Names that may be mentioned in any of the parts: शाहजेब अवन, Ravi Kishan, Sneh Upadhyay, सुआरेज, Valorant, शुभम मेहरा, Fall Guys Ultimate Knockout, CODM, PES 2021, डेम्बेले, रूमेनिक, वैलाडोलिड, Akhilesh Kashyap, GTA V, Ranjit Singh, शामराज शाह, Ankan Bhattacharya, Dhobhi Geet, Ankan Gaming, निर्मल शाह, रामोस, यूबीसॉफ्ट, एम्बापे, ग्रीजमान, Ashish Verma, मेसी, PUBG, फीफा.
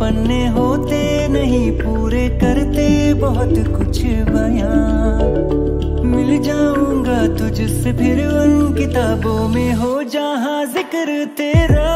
पन्ने होते नहीं पूरे करते बहुत कुछ बयां। मिल जाऊंगा तुझसे फिर उन किताबों में हो जहां जिक्र तेरा।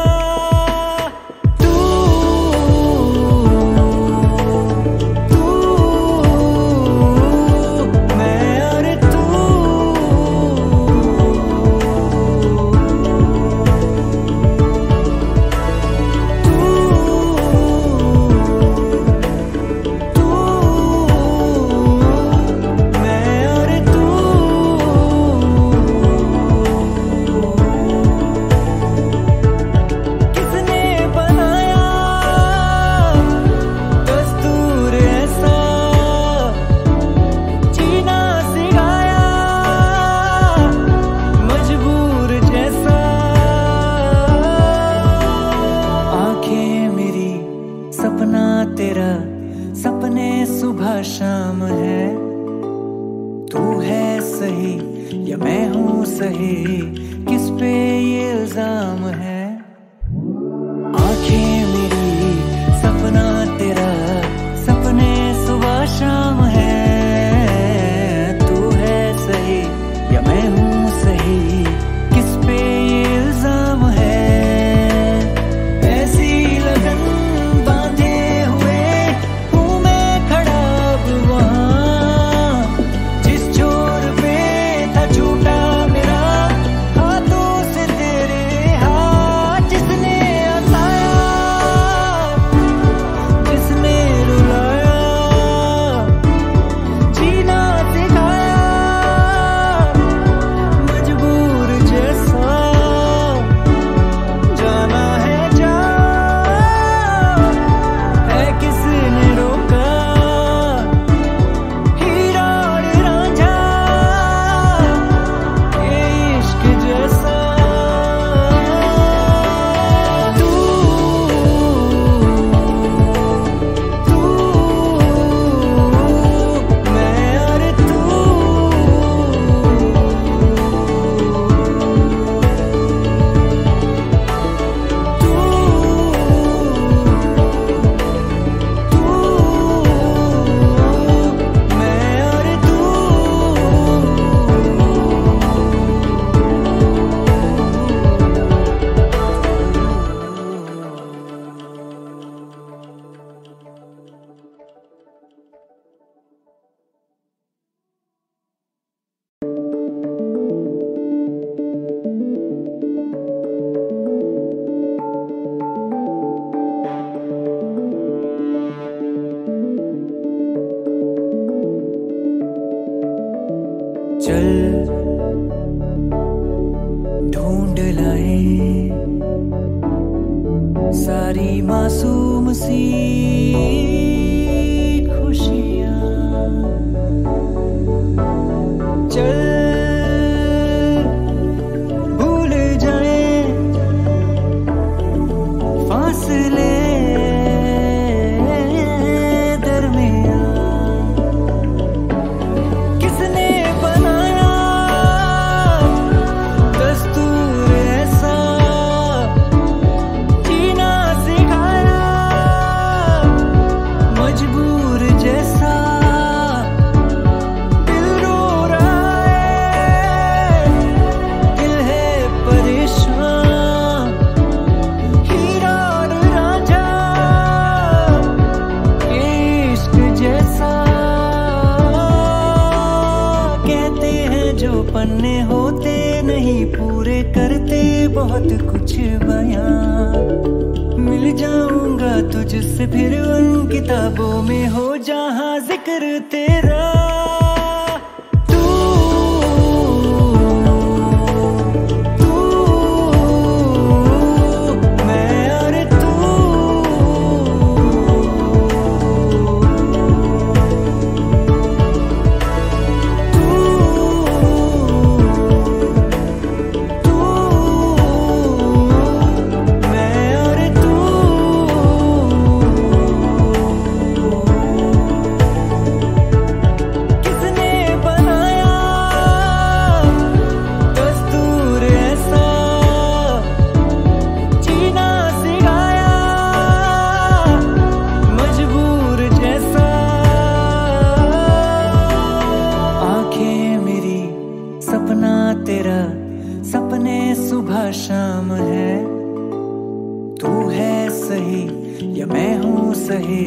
सही या मैं हूँ सही,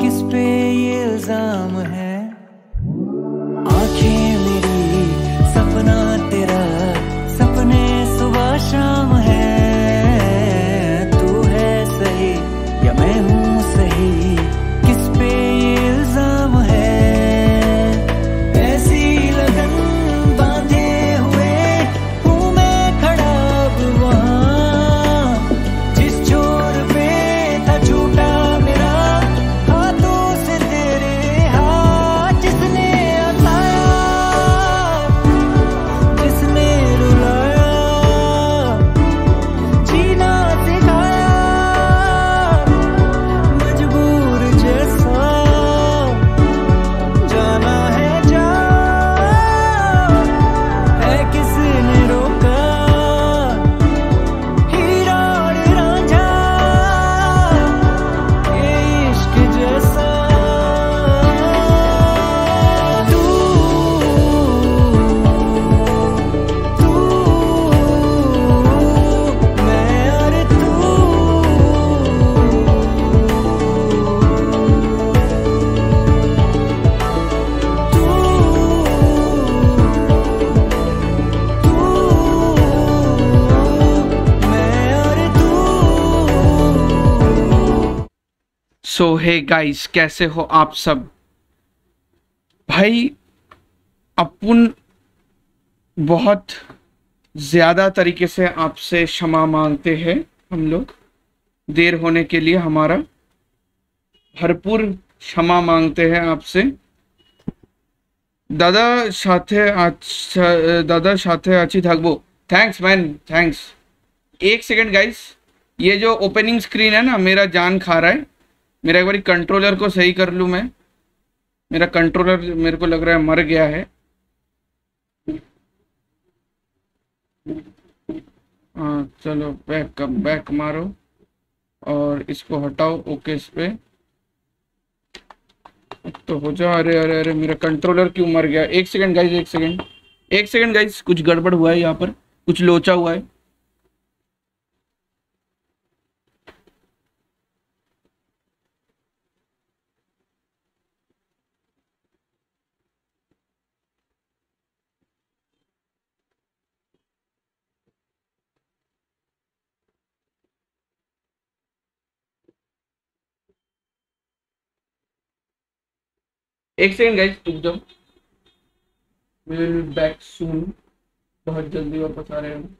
किस पे ये इल्जाम है। आंखें मेरी सपना तेरा, सपने सुबह शाम है। तू है सही या मैं हूँ सही, किस पे ये इल्जाम है। ऐसी लगन बांधे हुए हूँ मैं खड़ा वहाँ, जिस छोर पे था झूठा मेरा हाथों से तेरे हाथ। जिसने हंसाया, जिसने रुलाया, जीना सिखाया, मजबूर जैसा जाना है जा। है किसने रोका हीरा और रांझा, ये इश्क जैसा। तू तू मैं और तू, तू तू मैं और तू। सो हे गाइस, कैसे हो आप सब। भाई अपन बहुत ज़्यादा तरीके से आपसे क्षमा मांगते हैं हम लोग, देर होने के लिए हमारा भरपूर क्षमा मांगते हैं आपसे। দাদা সাথে আছি থাকবো। Thanks man, thanks. एक सेकेंड गाइस, ये जो ओपनिंग स्क्रीन है ना, मेरा जान खा रहा है। मेरा एक बारी कंट्रोलर को सही कर लूँ मैं। मेरा कंट्रोलर मेरे को लग रहा है मर गया है। हाँ चलो, बैक मारो और इसको हटाओ। ओके, इस पे तो हो जा। अरे अरे अरे, मेरा कंट्रोलर क्यों मर गया। एक सेकंड गाइस, एक सेकंड गाइस, कुछ गड़बड़ हुआ है यहाँ पर, कुछ लोचा हुआ है। एक सेकेंड गाइस, रुक जाओ। विल बैक सून, बहुत जल्दी वापस आ रहे हैं।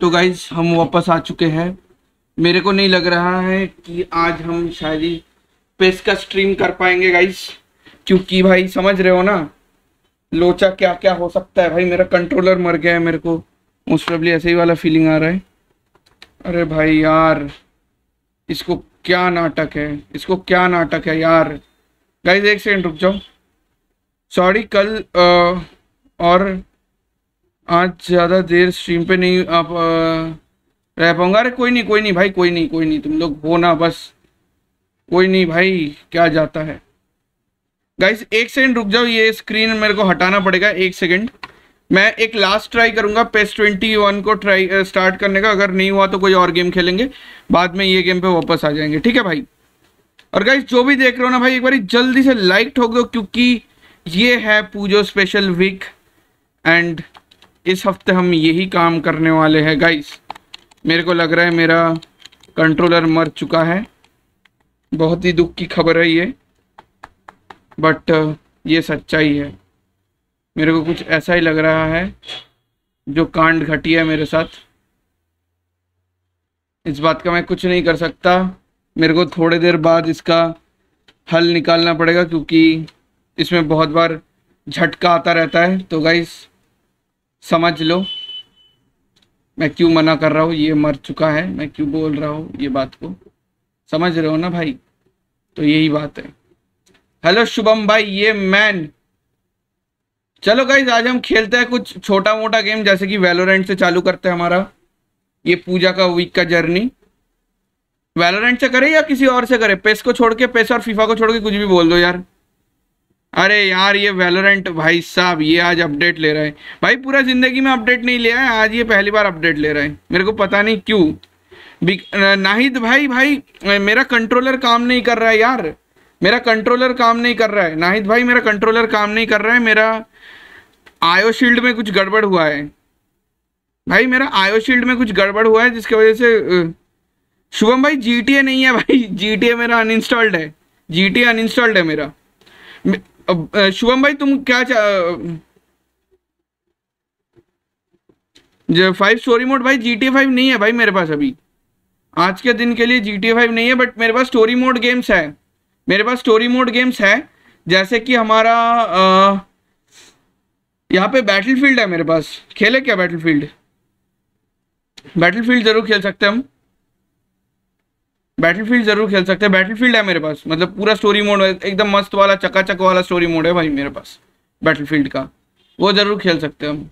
तो गाइस हम वापस आ चुके हैं। मेरे को नहीं लग रहा है कि आज हम शायद ही पेस का स्ट्रीम कर पाएंगे गाइस, क्योंकि भाई समझ रहे हो ना लोचा क्या क्या हो सकता है। भाई मेरा कंट्रोलर मर गया है, मेरे को मोस्ट प्रॉब्ली ऐसे ही वाला फीलिंग आ रहा है। अरे भाई यार, इसको क्या नाटक है, इसको क्या नाटक है यार। गाइस एक सेकंड रुक जाओ। सॉरी, कल और आज ज़्यादा देर स्ट्रीम पे नहीं आप रह पाऊंगा। अरे कोई नहीं भाई, कोई नहीं। तुम लोग हो ना बस, कोई नहीं भाई, क्या जाता है। गाइस एक सेकंड रुक जाओ, ये स्क्रीन मेरे को हटाना पड़ेगा। एक सेकंड, मैं एक लास्ट ट्राई करूंगा पेस 21 को ट्राई स्टार्ट करने का। अगर नहीं हुआ तो कोई और गेम खेलेंगे, बाद में ये गेम पे वापस आ जाएंगे, ठीक है भाई। और गाइस जो भी देख रहे हो ना भाई, एक बार जल्दी से लाइक ठोक दो, क्योंकि ये है पूजो स्पेशल वीक एंड इस हफ्ते हम यही काम करने वाले हैं गाइस। मेरे को लग रहा है मेरा कंट्रोलर मर चुका है, बहुत ही दुख की खबर है ये, बट ये सच्चाई है। मेरे को कुछ ऐसा ही लग रहा है जो कांड घटी है मेरे साथ। इस बात का मैं कुछ नहीं कर सकता, मेरे को थोड़े देर बाद इसका हल निकालना पड़ेगा, क्योंकि इसमें बहुत बार झटका आता रहता है। तो गाइस समझ लो मैं क्यों मना कर रहा हूँ, ये मर चुका है, मैं क्यों बोल रहा हूँ ये बात को, समझ रहे हो ना भाई। तो यही बात है। हेलो शुभम भाई, ये मैन। चलो गाइज आज हम खेलते हैं कुछ छोटा मोटा गेम, जैसे कि वैलोरेंट से चालू करते हैं हमारा ये पूजा का वीक का जर्नी। वैलोरेंट से करें या किसी और से करें, पेस को छोड़ के, पेस और फीफा को छोड़ के कुछ भी बोल दो यार। अरे यार ये वैलोरेंट भाई साहब ये आज अपडेट ले रहा है भाई, पूरा जिंदगी में अपडेट नहीं लिया है, आज ये पहली बार अपडेट ले रहा है, मेरे को पता नहीं क्यों। नाहिद भाई भाई मेरा कंट्रोलर काम नहीं कर रहा है यार, मेरा कंट्रोलर काम नहीं कर रहा है नाहिद भाई, मेरा कंट्रोलर काम नहीं कर रहा है, मेरा आयो शील्ड में कुछ गड़बड़ हुआ है भाई, मेरा आयो शील्ड में कुछ गड़बड़ हुआ है जिसकी वजह से। शुभम भाई GTA नहीं है भाई, GTA मेरा अनइंस्टॉल्ड है, GTA अनइंस्टॉल्ड है मेरा। शुभम भाई तुम क्या जो 5 स्टोरी मोड भाई GTA 5 नहीं है भाई मेरे पास, अभी आज के दिन के लिए GTA 5 नहीं है, बट मेरे पास स्टोरी मोड गेम्स है, मेरे पास स्टोरी मोड गेम्स है, जैसे कि हमारा यहाँ पे बैटलफील्ड है मेरे पास, खेले क्या बैटलफील्ड? बैटलफील्ड जरूर खेल सकते हैं हम, बैटलफील्ड जरूर खेल सकते हैं, बैटलफील्ड है मेरे पास, मतलब पूरा स्टोरी मोड है, एकदम मस्त वाला चकाचक वाला स्टोरी मोड है भाई मेरे पास बैटलफील्ड का, वो जरूर खेल सकते हैं हम।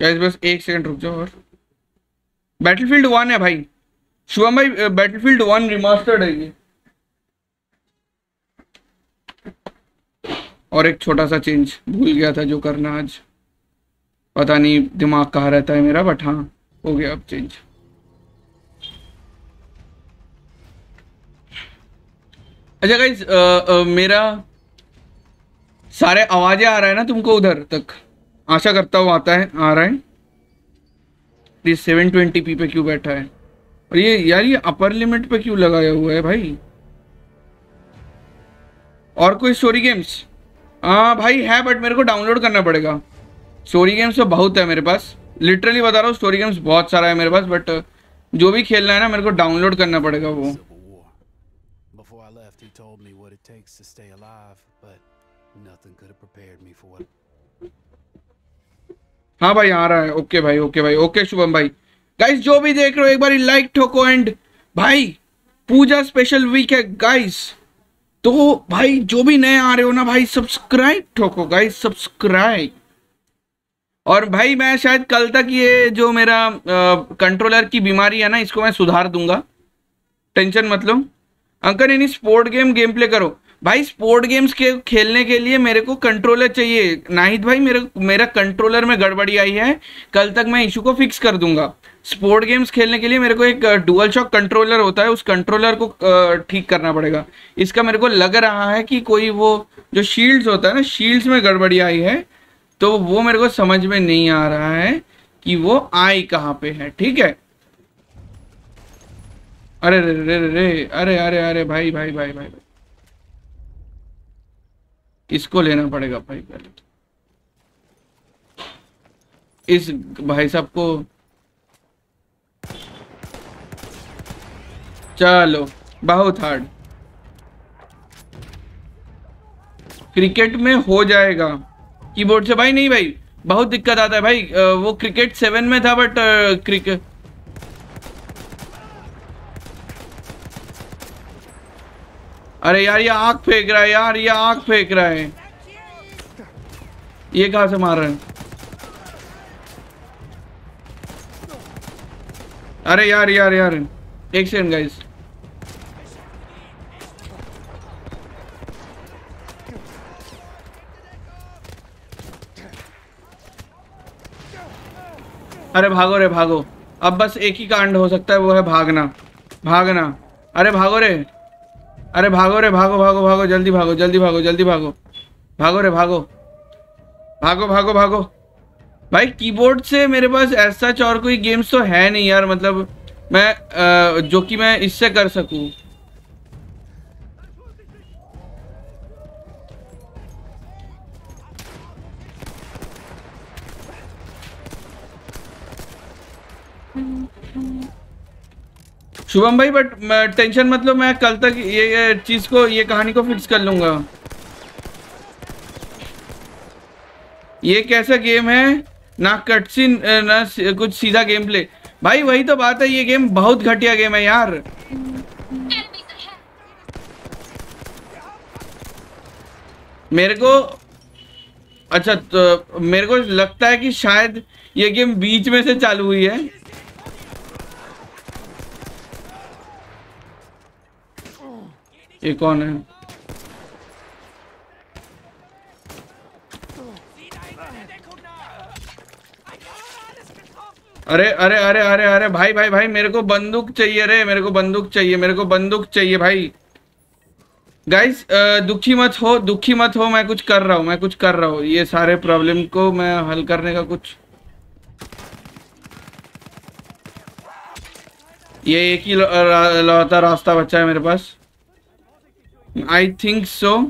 गाइस बस एक सेकंड रुक जाओ। और बैटलफील्ड 1 है भाई शुभम भाई, बैटलफील्ड 1 रिमास्टर्ड है ये, और एक छोटा सा चेंज भूल गया था जो करना, आज पता नहीं दिमाग कहाँ रहता है मेरा, बट हाँ हो गया अब चेंज। अच्छा गाइस मेरा सारे आवाजें आ रहा है ना तुमको उधर तक, आशा करता हूँ आता है, आ रहा है। ये 720p पे क्यों बैठा है, और ये यार ये अपर लिमिट पे क्यों लगाया हुआ है भाई? और कोई स्टोरी गेम्स हाँ भाई है, बट मेरे को डाउनलोड करना पड़ेगा। स्टोरी गेम्स तो बहुत है मेरे पास, लिटरली बता रहा हूँ स्टोरी गेम्स बहुत सारा है मेरे पास, बट जो भी खेलना है ना मेरे को डाउनलोड करना पड़ेगा वो। हाँ भाई आ रहा है, ओके भाई, ओके भाई, ओके शुभम भाई। गाइस जो भी देख रहे हो एक बार लाइक ठोको, एंड भाई पूजा स्पेशल वीक है गाइस, तो भाई जो भी नए आ रहे हो ना भाई सब्सक्राइब ठोको गाइस, सब्सक्राइब। और भाई मैं शायद कल तक ये जो मेरा कंट्रोलर की बीमारी है ना इसको मैं सुधार दूंगा, टेंशन मत लो। अंकल यानी स्पोर्ट गेम प्ले करो भाई, स्पोर्ट गेम्स के खेलने के लिए मेरे को कंट्रोलर चाहिए नाहिद भाई, मेरा कंट्रोलर में गड़बड़ी आई है, कल तक मैं इशू को फिक्स कर दूंगा। स्पोर्ट गेम्स खेलने के लिए मेरे को एक डुअल शॉक कंट्रोलर होता है, उस कंट्रोलर को ठीक करना पड़ेगा। इसका मेरे को लग रहा है कि कोई वो जो शील्ड्स होता है ना, शील्ड्स में गड़बड़ी आई है, तो वो मेरे को समझ में नहीं आ रहा है कि वो आई कहाँ पे है। ठीक है, अरे रे रे रे अरे अरे अरे भाई भाई भाई भाई, इसको लेना पड़ेगा भाई, पहले इस भाई साहब को। चलो बहुत हार्ड, क्रिकेट में हो जाएगा कीबोर्ड से भाई? नहीं भाई बहुत दिक्कत आता है भाई, वो क्रिकेट 7 में था, बट क्रिकेट अरे यार ये आग फेंक रहा है यार, ये आग फेंक रहा है, ये कहाँ से मार रहा है? अरे यार यार यार, एक सेकंड गाइस, अरे भागो रे भागो, अब बस एक ही कांड हो सकता है, वो है भागना भागना। अरे भागो रे, अरे भागो रे, भागो भागो भागो, जल्दी भागो जल्दी भागो जल्दी भागो, भागो रे भागो भागो भागो भागो। भाई कीबोर्ड से मेरे पास ऐसा और कोई गेम्स तो है नहीं यार, मतलब मैं जो कि मैं इससे कर सकूं। शुभम भाई बट टेंशन मत लो, मैं कल तक ये चीज को, ये कहानी को फिक्स कर लूंगा। ये कैसा गेम है, ना कटसीन ना कुछ, सीधा गेम प्ले भाई, वही तो बात है, ये गेम बहुत घटिया गेम है यार। मेरे को अच्छा तो मेरे को लगता है कि शायद ये गेम बीच में से चालू हुई है। ये कौन है? अरे अरे अरे अरे अरे भाई भाई भाई मेरे को बंदूक चाहिए रे, मेरे को बंदूक चाहिए, मेरे को बंदूक चाहिए भाई। गाइस दुखी मत हो, दुखी मत हो, मैं कुछ कर रहा हूँ, मैं कुछ कर रहा हूँ। ये सारे प्रॉब्लम को मैं हल करने का कुछ, ये एक ही लौता रास्ता बचा है मेरे पास। I think so.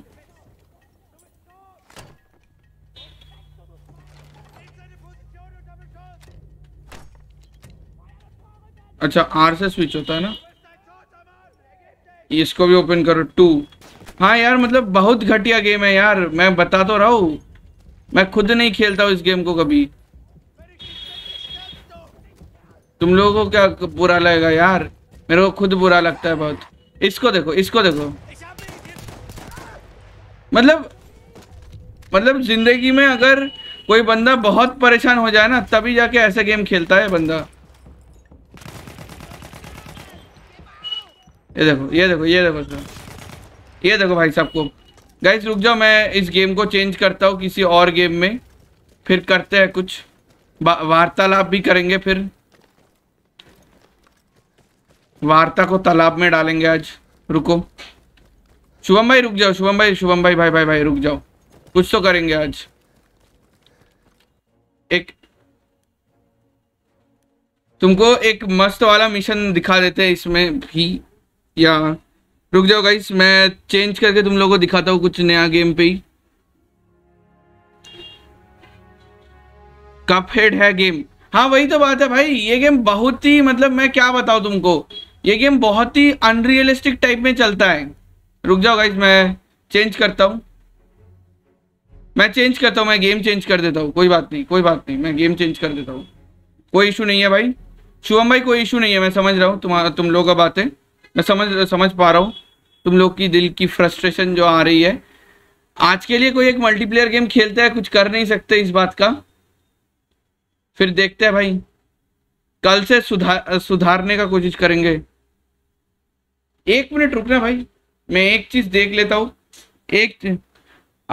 अच्छा आर से स्विच होता है ना। इसको भी ओपन करो, 2। हाँ यार मतलब बहुत घटिया गेम है यार, मैं बता तो रहा हूँ, मैं खुद नहीं खेलता हूँ इस गेम को कभी। तुम लोगों को क्या बुरा लगेगा यार, मेरे को खुद बुरा लगता है बहुत। इसको देखो, इसको देखो, मतलब जिंदगी में अगर कोई बंदा बहुत परेशान हो जाए ना तभी जाके ऐसे गेम खेलता है बंदा। ये देखो ये देखो ये देखो सर, ये देखो भाई साहब को। गाइस रुक जाओ, मैं इस गेम को चेंज करता हूँ किसी और गेम में, फिर करते हैं कुछ वार्तालाप भी करेंगे, फिर वार्ता को तालाब में डालेंगे आज। रुको शुभम भाई, रुक जाओ शुभम भाई, शुभम भाई भाई भाई भाई रुक जाओ, कुछ तो करेंगे आज। एक तुमको एक मस्त वाला मिशन दिखा देते हैं इसमें भी, या रुक जाओ गाइस मैं चेंज करके तुम लोगों को दिखाता हूँ कुछ नया गेम पे ही। कप हेड है गेम। हाँ वही तो बात है भाई, ये गेम बहुत ही, मतलब मैं क्या बताऊँ तुमको, ये गेम बहुत ही अनरियलिस्टिक टाइप में चलता है। रुक जाओ गाइस मैं चेंज करता हूँ, मैं चेंज करता हूँ, मैं गेम चेंज कर देता हूँ, कोई बात नहीं, कोई बात नहीं, मैं गेम चेंज कर देता हूँ, कोई इशू नहीं है भाई। शुभम भाई कोई इशू नहीं है, मैं समझ रहा हूँ तुम लोगों का बातें, मैं समझ पा रहा हूँ तुम लोग की दिल की फ्रस्ट्रेशन जो आ रही है। आज के लिए कोई एक मल्टीप्लेयर गेम खेलते हैं, कुछ कर नहीं सकते इस बात का, फिर देखते हैं भाई, कल से सुधारने का कोशिश करेंगे। 1 मिनट रुकना भाई, मैं एक चीज देख लेता हूँ। एक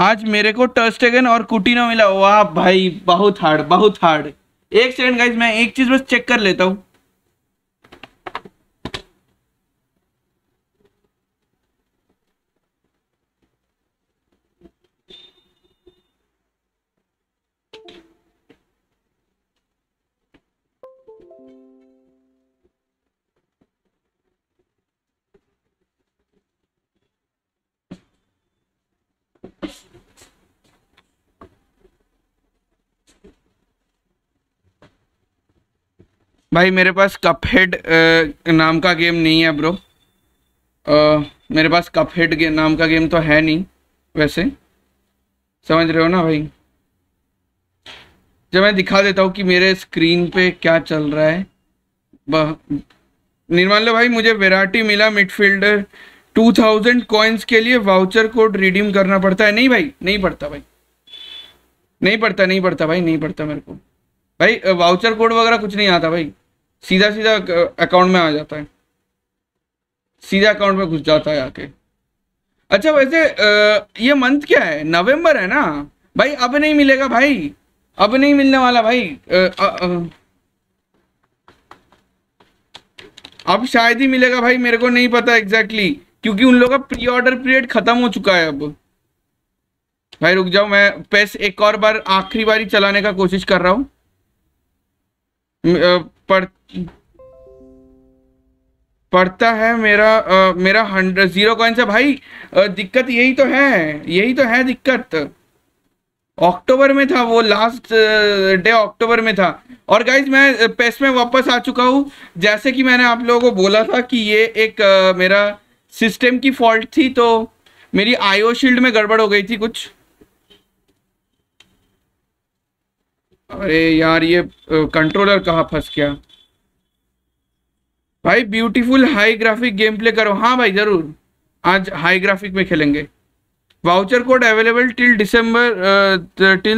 आज मेरे को टर्स्टेगन और कुटिनो मिला, वाह भाई बहुत हार्ड, बहुत हार्ड। 1 सेकंड गाइस मैं एक चीज बस चेक कर लेता हूँ। भाई मेरे पास कपहेड नाम का गेम नहीं है ब्रो, मेरे पास कपहेड नाम का गेम तो है नहीं वैसे, समझ रहे हो ना भाई। जब मैं दिखा देता हूँ कि मेरे स्क्रीन पे क्या चल रहा है। निर्माण लो भाई, मुझे वेराटी मिला मिडफील्डर, 2000 कॉइन्स के लिए वाउचर कोड रिडीम करना पड़ता है। नहीं भाई नहीं पड़ता भाई, नहीं पड़ता, नहीं पड़ता भाई, नहीं पड़ता मेरे को भाई, वाउचर कोड वगैरह कुछ नहीं आता भाई, सीधा सीधा अकाउंट में आ जाता है, सीधा अकाउंट में घुस जाता है आके। अच्छा वैसे ये मंथ क्या है, नवंबर है ना भाई, अब नहीं मिलेगा भाई, अब नहीं मिलने वाला भाई, अब शायद ही मिलेगा भाई, मेरे को नहीं पता एग्जैक्टली क्योंकि उन लोगों का प्री ऑर्डर पीरियड खत्म हो चुका है अब। भाई रुक जाओ, मैं पेस एक और बार आखिरी बारी चलाने का कोशिश कर रहा हूँ। पड़ता है मेरा 100 कॉइन्स है भाई। दिक्कत यही तो है, यही तो है दिक्कत। अक्टूबर में था वो, लास्ट डे अक्टूबर में था। और गाइज मैं पेस में वापस आ चुका हूँ, जैसे कि मैंने आप लोगों को बोला था कि ये एक मेरा सिस्टम की फॉल्ट थी, तो मेरी आईओ शील्ड में गड़बड़ हो गई थी कुछ। अरे यार ये कंट्रोलर कहाँ फंस गया भाई। Beautiful high graphic game play करो। हाँ भाई जरूर, आज हाई ग्राफिक में खेलेंगे। वाउचर कोड अवेलेबल टिल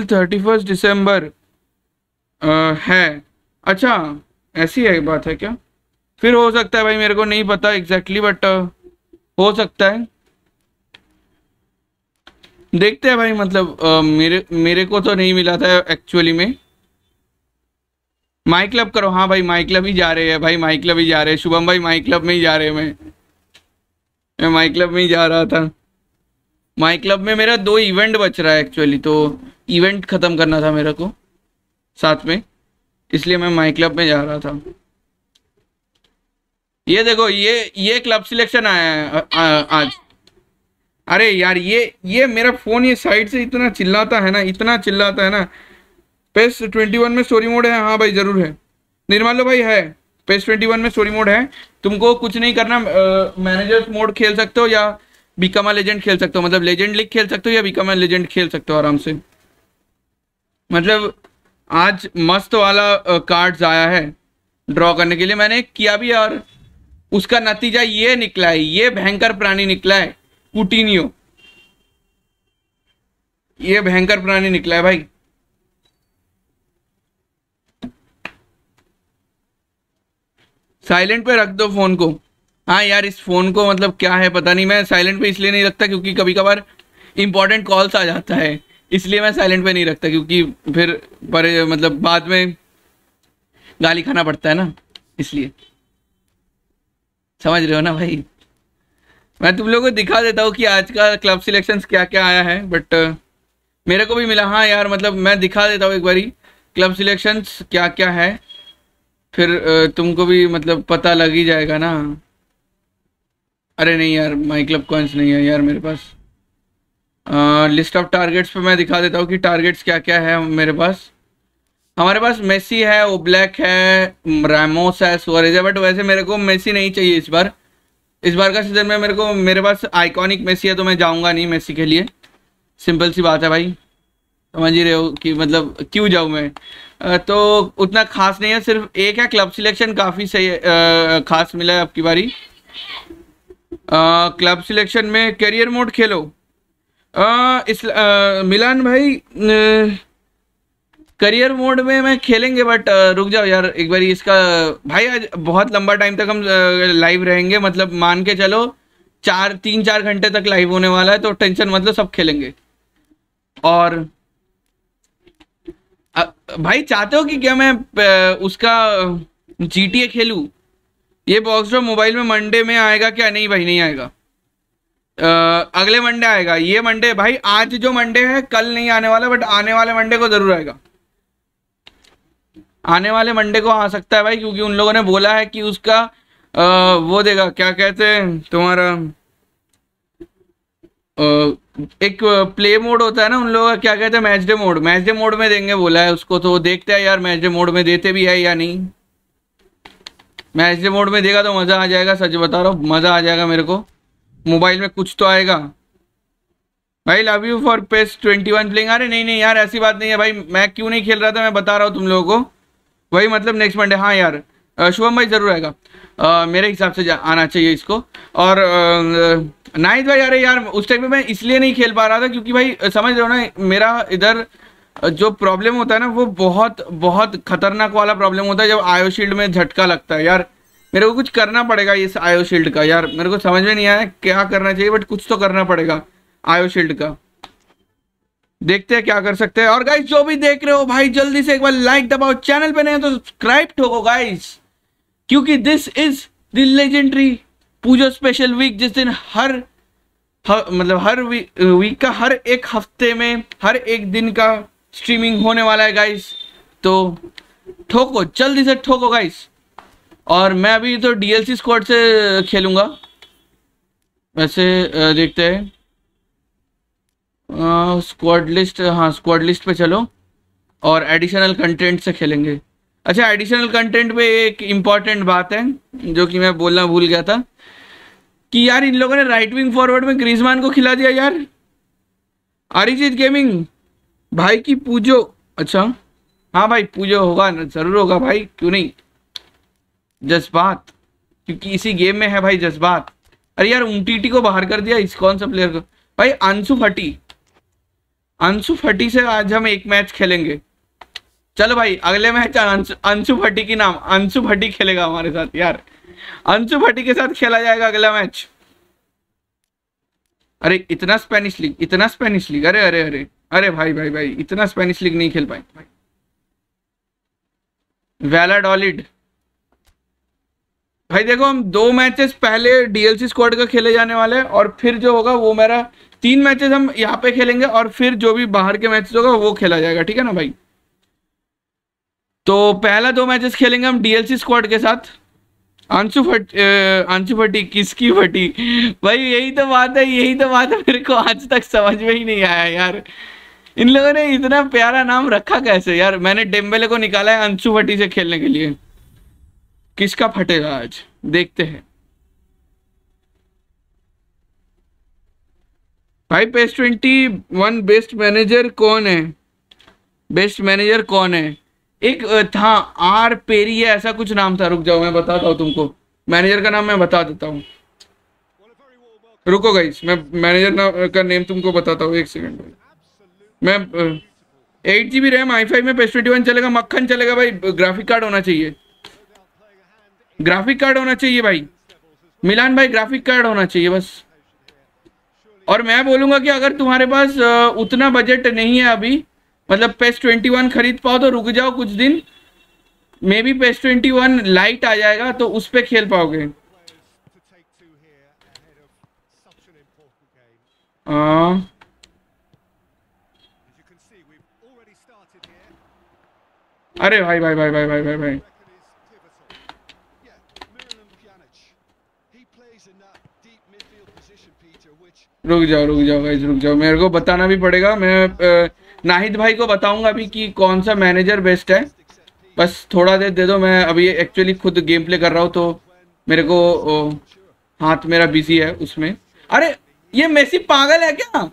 31 दिसंबर है। अच्छा ऐसी है बात है क्या? फिर हो सकता है भाई, मेरे को नहीं पता एग्जैक्टली बट हो सकता है, देखते हैं भाई। मतलब मेरे को तो नहीं मिला था एक्चुअली में। माई क्लब करो, हाँ भाई माई क्लब ही जा रहे हैं भाई, माई क्लब ही जा रहे हैं शुभम भाई, माई क्लब में ही जा रहे हैं। मैं माई क्लब में ही जा रहा था। माई क्लब में मेरा 2 इवेंट बच रहा है एक्चुअली, तो इवेंट ख़त्म करना था मेरे को साथ में, इसलिए मैं माई क्लब में जा रहा था। ये देखो ये क्लब सिलेक्शन आया है आज। अरे यार ये मेरा फ़ोन ये साइड से इतना चिल्लाता है ना, इतना चिल्लाता है ना। पेस 21 में स्टोरी मोड है? हाँ भाई ज़रूर है। निर्मालो भाई है, पेस 21 में स्टोरी मोड है। तुमको कुछ नहीं करना, मैनेजर्स मोड खेल सकते हो या बिकमा लेजेंड खेल सकते हो, मतलब लेजेंड लीग खेल सकते हो या बिकमा लेजेंड खेल सकते हो आराम से। मतलब आज मस्त वाला कार्ड्स आया है ड्रॉ करने के लिए, मैंने किया भी और उसका नतीजा ये निकला है, ये भयंकर प्राणी निकला है कुटिनियो, ये भयंकर प्राणी निकला है भाई। साइलेंट पे रख दो फोन को। हाँ यार इस फोन को मतलब क्या है पता नहीं, मैं साइलेंट पे इसलिए नहीं रखता क्योंकि कभी कभार इंपॉर्टेंट कॉल्स आ जाता है, इसलिए मैं साइलेंट पे नहीं रखता क्योंकि फिर मतलब बाद में गाली खाना पड़ता है ना, इसलिए समझ रहे हो ना भाई। मैं तुम लोगों को दिखा देता हूँ कि आज का क्लब सिलेक्शंस क्या क्या आया है, बट मेरे को भी मिला। हाँ यार मतलब मैं दिखा देता हूँ एक बारी क्लब सिलेक्शंस क्या क्या है, फिर तुमको भी मतलब पता लग ही जाएगा ना। अरे नहीं यार माई क्लब कॉइंस नहीं है यार मेरे पास। लिस्ट ऑफ टारगेट्स पे मैं दिखा देता हूँ कि टारगेट्स क्या क्या है मेरे पास। हमारे पास मेसी है, ओब्लैक है, रामोस है, सुआरेज है, बट वैसे मेरे को मेसी नहीं चाहिए इस बार। इस बार का सीजन में मेरे पास आइकॉनिक मेसी है तो मैं जाऊंगा नहीं मेसी के लिए, सिंपल सी बात है भाई, समझ ही रहे हो कि मतलब क्यों जाऊं मैं। तो उतना खास नहीं है, सिर्फ एक है क्लब सिलेक्शन काफ़ी सही खास मिला है आपकी बारी। क्लब सिलेक्शन में करियर मोड खेलो। मिलान भाई करियर मोड में मैं खेलेंगे बट रुक जाओ यार एक बारी इसका। भाई आज बहुत लंबा टाइम तक हम लाइव रहेंगे, मतलब मान के चलो 3-4 घंटे तक लाइव होने वाला है, तो टेंशन मतलब सब खेलेंगे। और भाई चाहते हो कि क्या मैं उसका GTA खेलूं? ये बॉक्स ड्रॉप मोबाइल में मंडे में आएगा क्या? नहीं भाई नहीं आएगा, अगले मंडे आएगा। ये मंडे भाई आज जो मंडे है कल नहीं आने वाला, बट आने वाले मंडे को ज़रूर आएगा, आने वाले मंडे को आ सकता है भाई, क्योंकि उन लोगों ने बोला है कि उसका वो देगा, क्या कहते हैं तुम्हारा एक प्ले मोड होता है ना उन लोगों का, क्या कहते हैं match day mode, match day mode में देंगे बोला है उसको। तो देखते हैं यार मैच डे मोड में देते भी है या नहीं। मैच डे मोड में देगा तो मज़ा आ जाएगा, सच बता रहा हूँ मज़ा आ जाएगा मेरे को। मोबाइल में कुछ तो आएगा भाई। Love you for PES 21 playing. अरे नहीं नहीं यार ऐसी बात नहीं है भाई, मैं क्यों नहीं खेल रहा था मैं बता रहा हूँ तुम लोगों को, वही मतलब नेक्स्ट मंडे। हाँ यार शुभम भाई ज़रूर आएगा, मेरे हिसाब से आना चाहिए इसको। और नाइट भाई, अरे यार उस टाइम पे मैं इसलिए नहीं खेल पा रहा था क्योंकि भाई समझ रहे हो ना, मेरा इधर जो प्रॉब्लम होता है ना वो बहुत बहुत खतरनाक वाला प्रॉब्लम होता है, जब आयो शील्ड में झटका लगता है। यार मेरे को कुछ करना पड़ेगा इस आयो शील्ड का, यार मेरे को समझ में नहीं आया क्या करना चाहिए, बट कुछ तो करना पड़ेगा आयो शील्ड का, देखते हैं क्या कर सकते हैं। और गाइस जो भी देख रहे हो भाई जल्दी से एक बार लाइक दबाओ, चैनल पे नए हो तो सब्सक्राइब ठोको गाइस, क्योंकि this is the legendary Pujo special week, जिस दिन हर वीक का हर एक हफ्ते में हर एक दिन का स्ट्रीमिंग होने वाला है गाइस, तो ठोको जल्दी से ठोको गाइस। और मैं अभी तो DLC स्क्वाड से खेलूंगा, वैसे देखते हैं स्क्वाड लिस्ट। हाँ स्क्वाड लिस्ट पे चलो और एडिशनल कंटेंट से खेलेंगे। अच्छा एडिशनल कंटेंट पे एक इम्पॉर्टेंट बात है जो कि मैं बोलना भूल गया था, कि यार इन लोगों ने राइट विंग फॉरवर्ड में ग्रीजमान को खिला दिया यार। अरिजीत गेमिंग भाई की पूजो, अच्छा हाँ भाई पूजो होगा ज़रूर होगा भाई, क्यों नहीं, जज्बात क्योंकि इसी गेम में है भाई जज्बात। अरे यार उमटीटी को बाहर कर दिया, इस कौन सा प्लेयर को भाई अंशु भट्टी से आज हम एक मैच खेलेंगे। चलो भाई अगले मैच अंशु भट्टी के नाम अंशु भट्टी खेलेगा हमारे साथ यार। अंशु भट्टी के साथ खेला जाएगा अगला मैच। अरे इतना स्पेनिश लीग अरे अरे अरे अरे भाई इतना स्पेनिश लीग नहीं खेल पाएंगे भाई। वैलाडोलिड भाई देखो हम दो मैचेस पहले डीएलसी स्क्वाड का खेले जाने वाले हैं और फिर जो होगा वो मेरा तीन मैचेस हम यहाँ पे खेलेंगे और फिर जो भी बाहर के मैचेस होगा वो खेला जाएगा, ठीक है ना भाई। तो पहला दो मैचेस खेलेंगे हम डीएलसी स्क्वाड के साथ। अंशु भट्टी किसकी भट्टी भाई, यही तो बात है मेरे को आज तक समझ में ही नहीं आया यार। इन लोगों ने इतना प्यारा नाम रखा कैसे यार। मैंने डेम्बेले को निकाला है अंशु भट्टी से खेलने के लिए। किसका फटेगा आज देखते हैं भाई। PES 21 बेस्ट मैनेजर कौन है? एक था आर पेरी ऐसा कुछ नाम था, रुक जाओ मैं बताता हूँ तुमको। मैनेजर का नाम मैं बता देता हूँ, रुको गाइस मैं मैनेजर का नेम तुमको बताता हूँ, एक सेकंड। मैं 8GB रैम i5 में PES 21 चलेगा, मक्खन चलेगा भाई। ग्राफिक कार्ड होना चाहिए भाई मिलान भाई, ग्राफिक कार्ड होना चाहिए बस। और मैं बोलूँगा कि अगर तुम्हारे पास उतना बजट नहीं है अभी, मतलब PES 21 खरीद पाओ तो रुक जाओ कुछ दिन, मे बी PES 21 लाइट आ जाएगा तो उस पर खेल पाओगे। अरे भाई रुक जाओ मेरे को बताना भी पड़ेगा। मैं नाहिद भाई को बताऊंगा अभी कि कौन सा मैनेजर बेस्ट है, बस थोड़ा देर दे दो। मैं अभी एक्चुअली खुद गेम प्ले कर रहा हूँ तो मेरे को हाथ मेरा बिजी है उसमें। अरे ये मेसी पागल है क्या,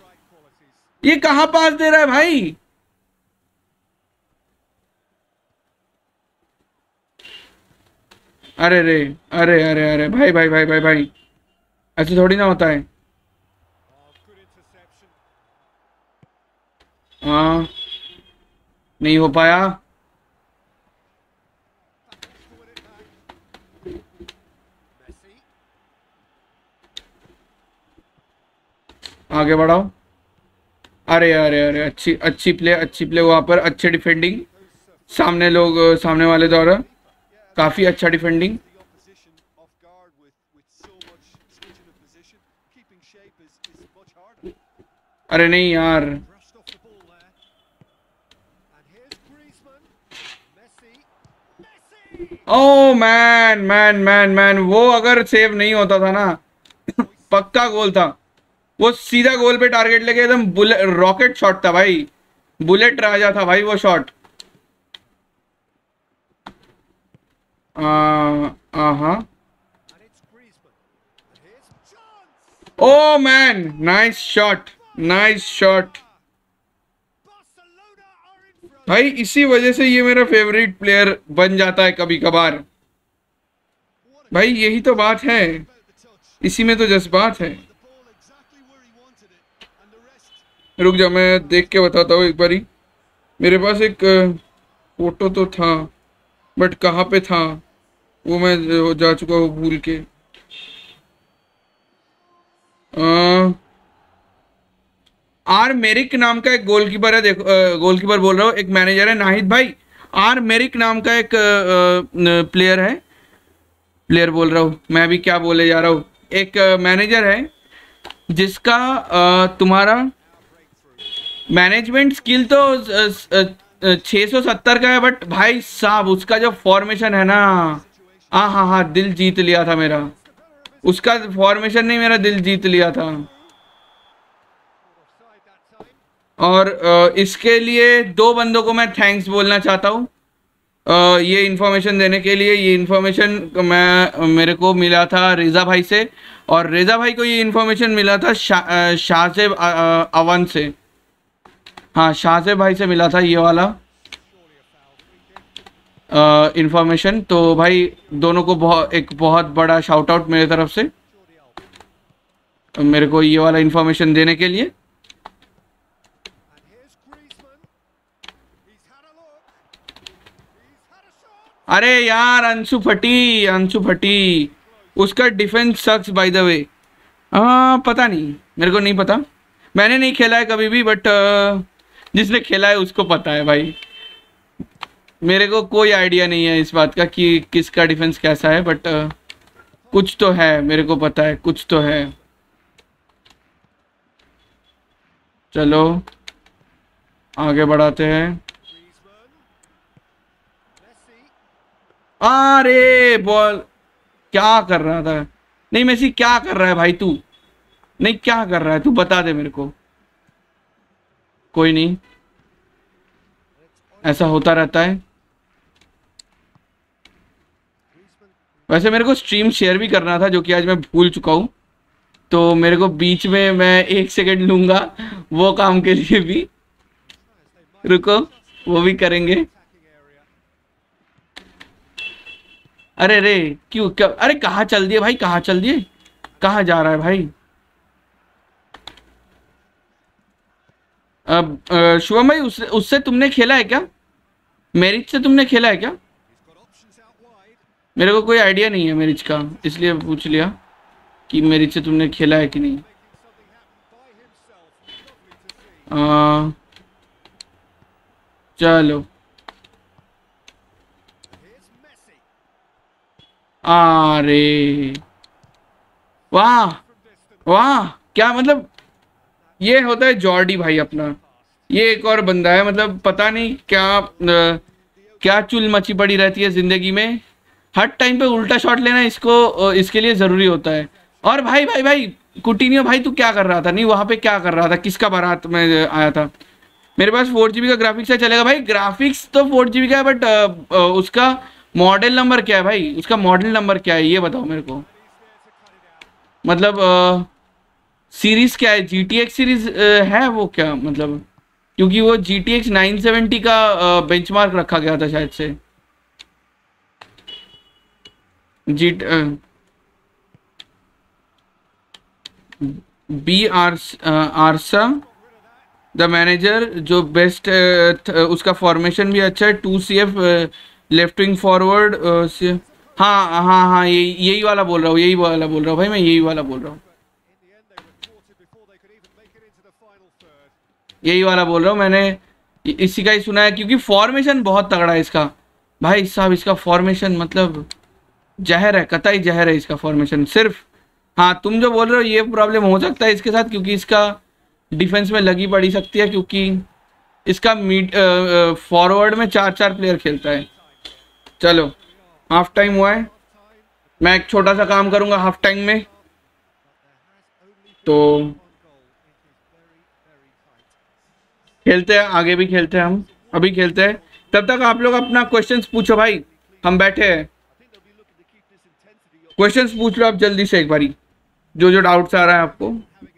ये कहाँ पास दे रहा है भाई। अरे रे अरे अरे अरे भाई भाई भाई भाई भाई ऐसे थोड़ी ना होता है। हाँ नहीं हो पाया। आगे बढ़ाओ। अरे अरे अरे अच्छी प्ले वहाँ पर, अच्छे डिफेंडिंग सामने वाले द्वारा काफी अच्छा डिफेंडिंग। अरे नहीं यार, ओ मैन वो अगर सेव नहीं होता था ना पक्का गोल था। वो सीधा गोल पे टारगेट लेके एकदम बुलेट रॉकेट शॉट था भाई, बुलेट राजा था भाई वो shot. Oh man nice shot भाई। इसी वजह से ये मेरा फेवरेट प्लेयर बन जाता है कभी कभार भाई, यही तो बात है, इसी में तो जज्बात है। रुक जाओ मैं देख के बताता हूँ एक बारी। मेरे पास एक फोटो तो था बट कहाँ पे था वो मैं जा चुका हूँ भूल के। आर मेरिक नाम का एक गोलकीपर है, देखो गोलकीपर बोल रहा हूँ, एक मैनेजर है नाहिद भाई। आर मेरिक नाम का एक प्लेयर है, प्लेयर बोल रहा हूँ मैं भी क्या बोले जा रहा हूँ। एक मैनेजर है जिसका तुम्हारा मैनेजमेंट स्किल तो 670 का है बट भाई साहब उसका जो फॉर्मेशन है ना, हाँ दिल जीत लिया था मेरा। उसका फॉर्मेशन नहीं, मेरा दिल जीत लिया था। और इसके लिए दो बंदों को मैं थैंक्स बोलना चाहता हूँ ये इन्फॉर्मेशन देने के लिए। ये इन्फॉर्मेशन मेरे को मिला था रेज़ा भाई से और रेज़ा भाई को ये इन्फॉर्मेशन मिला था शाहजेब अवन से। हाँ शाहजेब भाई से मिला था ये वाला इन्फॉर्मेशन। तो भाई दोनों को एक बहुत बड़ा शाउट आउट मेरे तरफ से। मेरे को ये वाला इंफॉर्मेशन देने के लिए। अरे यार अंशु फटी उसका defence sucks by the way. पता नहीं, मेरे को नहीं पता, मैंने नहीं खेला है कभी भी, बट जिसने खेला है उसको पता है भाई। मेरे को कोई आइडिया नहीं है इस बात का कि किसका डिफेंस कैसा है, बट कुछ तो है, मेरे को पता है कुछ तो है। चलो आगे बढ़ाते हैं। अरे बॉल क्या कर रहा था? नहीं मेसी, क्या कर रहा है भाई तू? नहीं, क्या कर रहा है तू बता दे मेरे को। कोई नहीं, ऐसा होता रहता है। वैसे मेरे को स्ट्रीम शेयर भी करना था, जो कि आज मैं भूल चुका हूँ, तो मेरे को बीच में मैं 1 सेकंड लूंगा वो काम के लिए भी। रुको, वो भी करेंगे। अरे रे क्यों, क्या? अरे कहाँ चल दिए भाई, कहाँ चल दिए? कहाँ जा रहा है भाई? अब शुभम भाई, उससे तुमने खेला है क्या? मैरिज से तुमने खेला है क्या? मेरे को कोई आइडिया नहीं है मैरिज का, इसलिए पूछ लिया कि मैरिज से तुमने खेला है कि नहीं। चलो अरे वाह वाह, क्या मतलब! ये होता है जॉर्डी भाई अपना, ये एक और बंदा है, मतलब पता नहीं क्या क्या चुल मची पड़ी रहती है जिंदगी में। हर टाइम पे उल्टा शॉट लेना इसको, इसके लिए ज़रूरी होता है। और भाई भाई भाई कुटिनियो भाई, तू क्या कर रहा था? नहीं वहाँ पे क्या कर रहा था? किसका बारात में आया था? मेरे पास 4GB का ग्राफिक्स है, चलेगा भाई। ग्राफिक्स तो 4GB का है, बट उसका मॉडल नंबर क्या है भाई? उसका मॉडल नंबर क्या है ये बताओ मेरे को। मतलब सीरीज क्या है? GTX सीरीज है वो क्या? मतलब क्योंकि वो GTX 970 का बेंचमार्क रखा गया था शायद से। आरसा द मैनेजर जो बेस्ट, उसका फॉर्मेशन भी अच्छा है। 2CF left wing forward. हाँ, यही वाला बोल रहा हूँ, यही वाला बोल रहा हूँ भाई, मैं यही वाला बोल रहा हूँ, यही वाला बोल रहा हूँ। मैंने इसी का ही सुना है, क्योंकि फॉर्मेशन बहुत तगड़ा है इसका भाई साहब। इसका फॉर्मेशन मतलब जहर है, कतई जहर है इसका फॉर्मेशन सिर्फ। हाँ, तुम जो बोल रहे हो ये प्रॉब्लम हो सकता है इसके साथ, क्योंकि इसका डिफेंस में लगी पड़ी सकती है, क्योंकि इसका फॉरवर्ड में 4-4 प्लेयर खेलता है। चलो हाफ टाइम हुआ है, मैं एक छोटा सा काम करूँगा हाफ टाइम में। तो खेलते हैं आगे भी, खेलते हैं हम अभी, खेलते हैं। तब तक आप लोग अपना क्वेश्चंस पूछो भाई, हम बैठे हैं। क्वेश्चंस पूछ लो आप जल्दी से एक बारी, जो जो डाउट्स आ रहा है आपको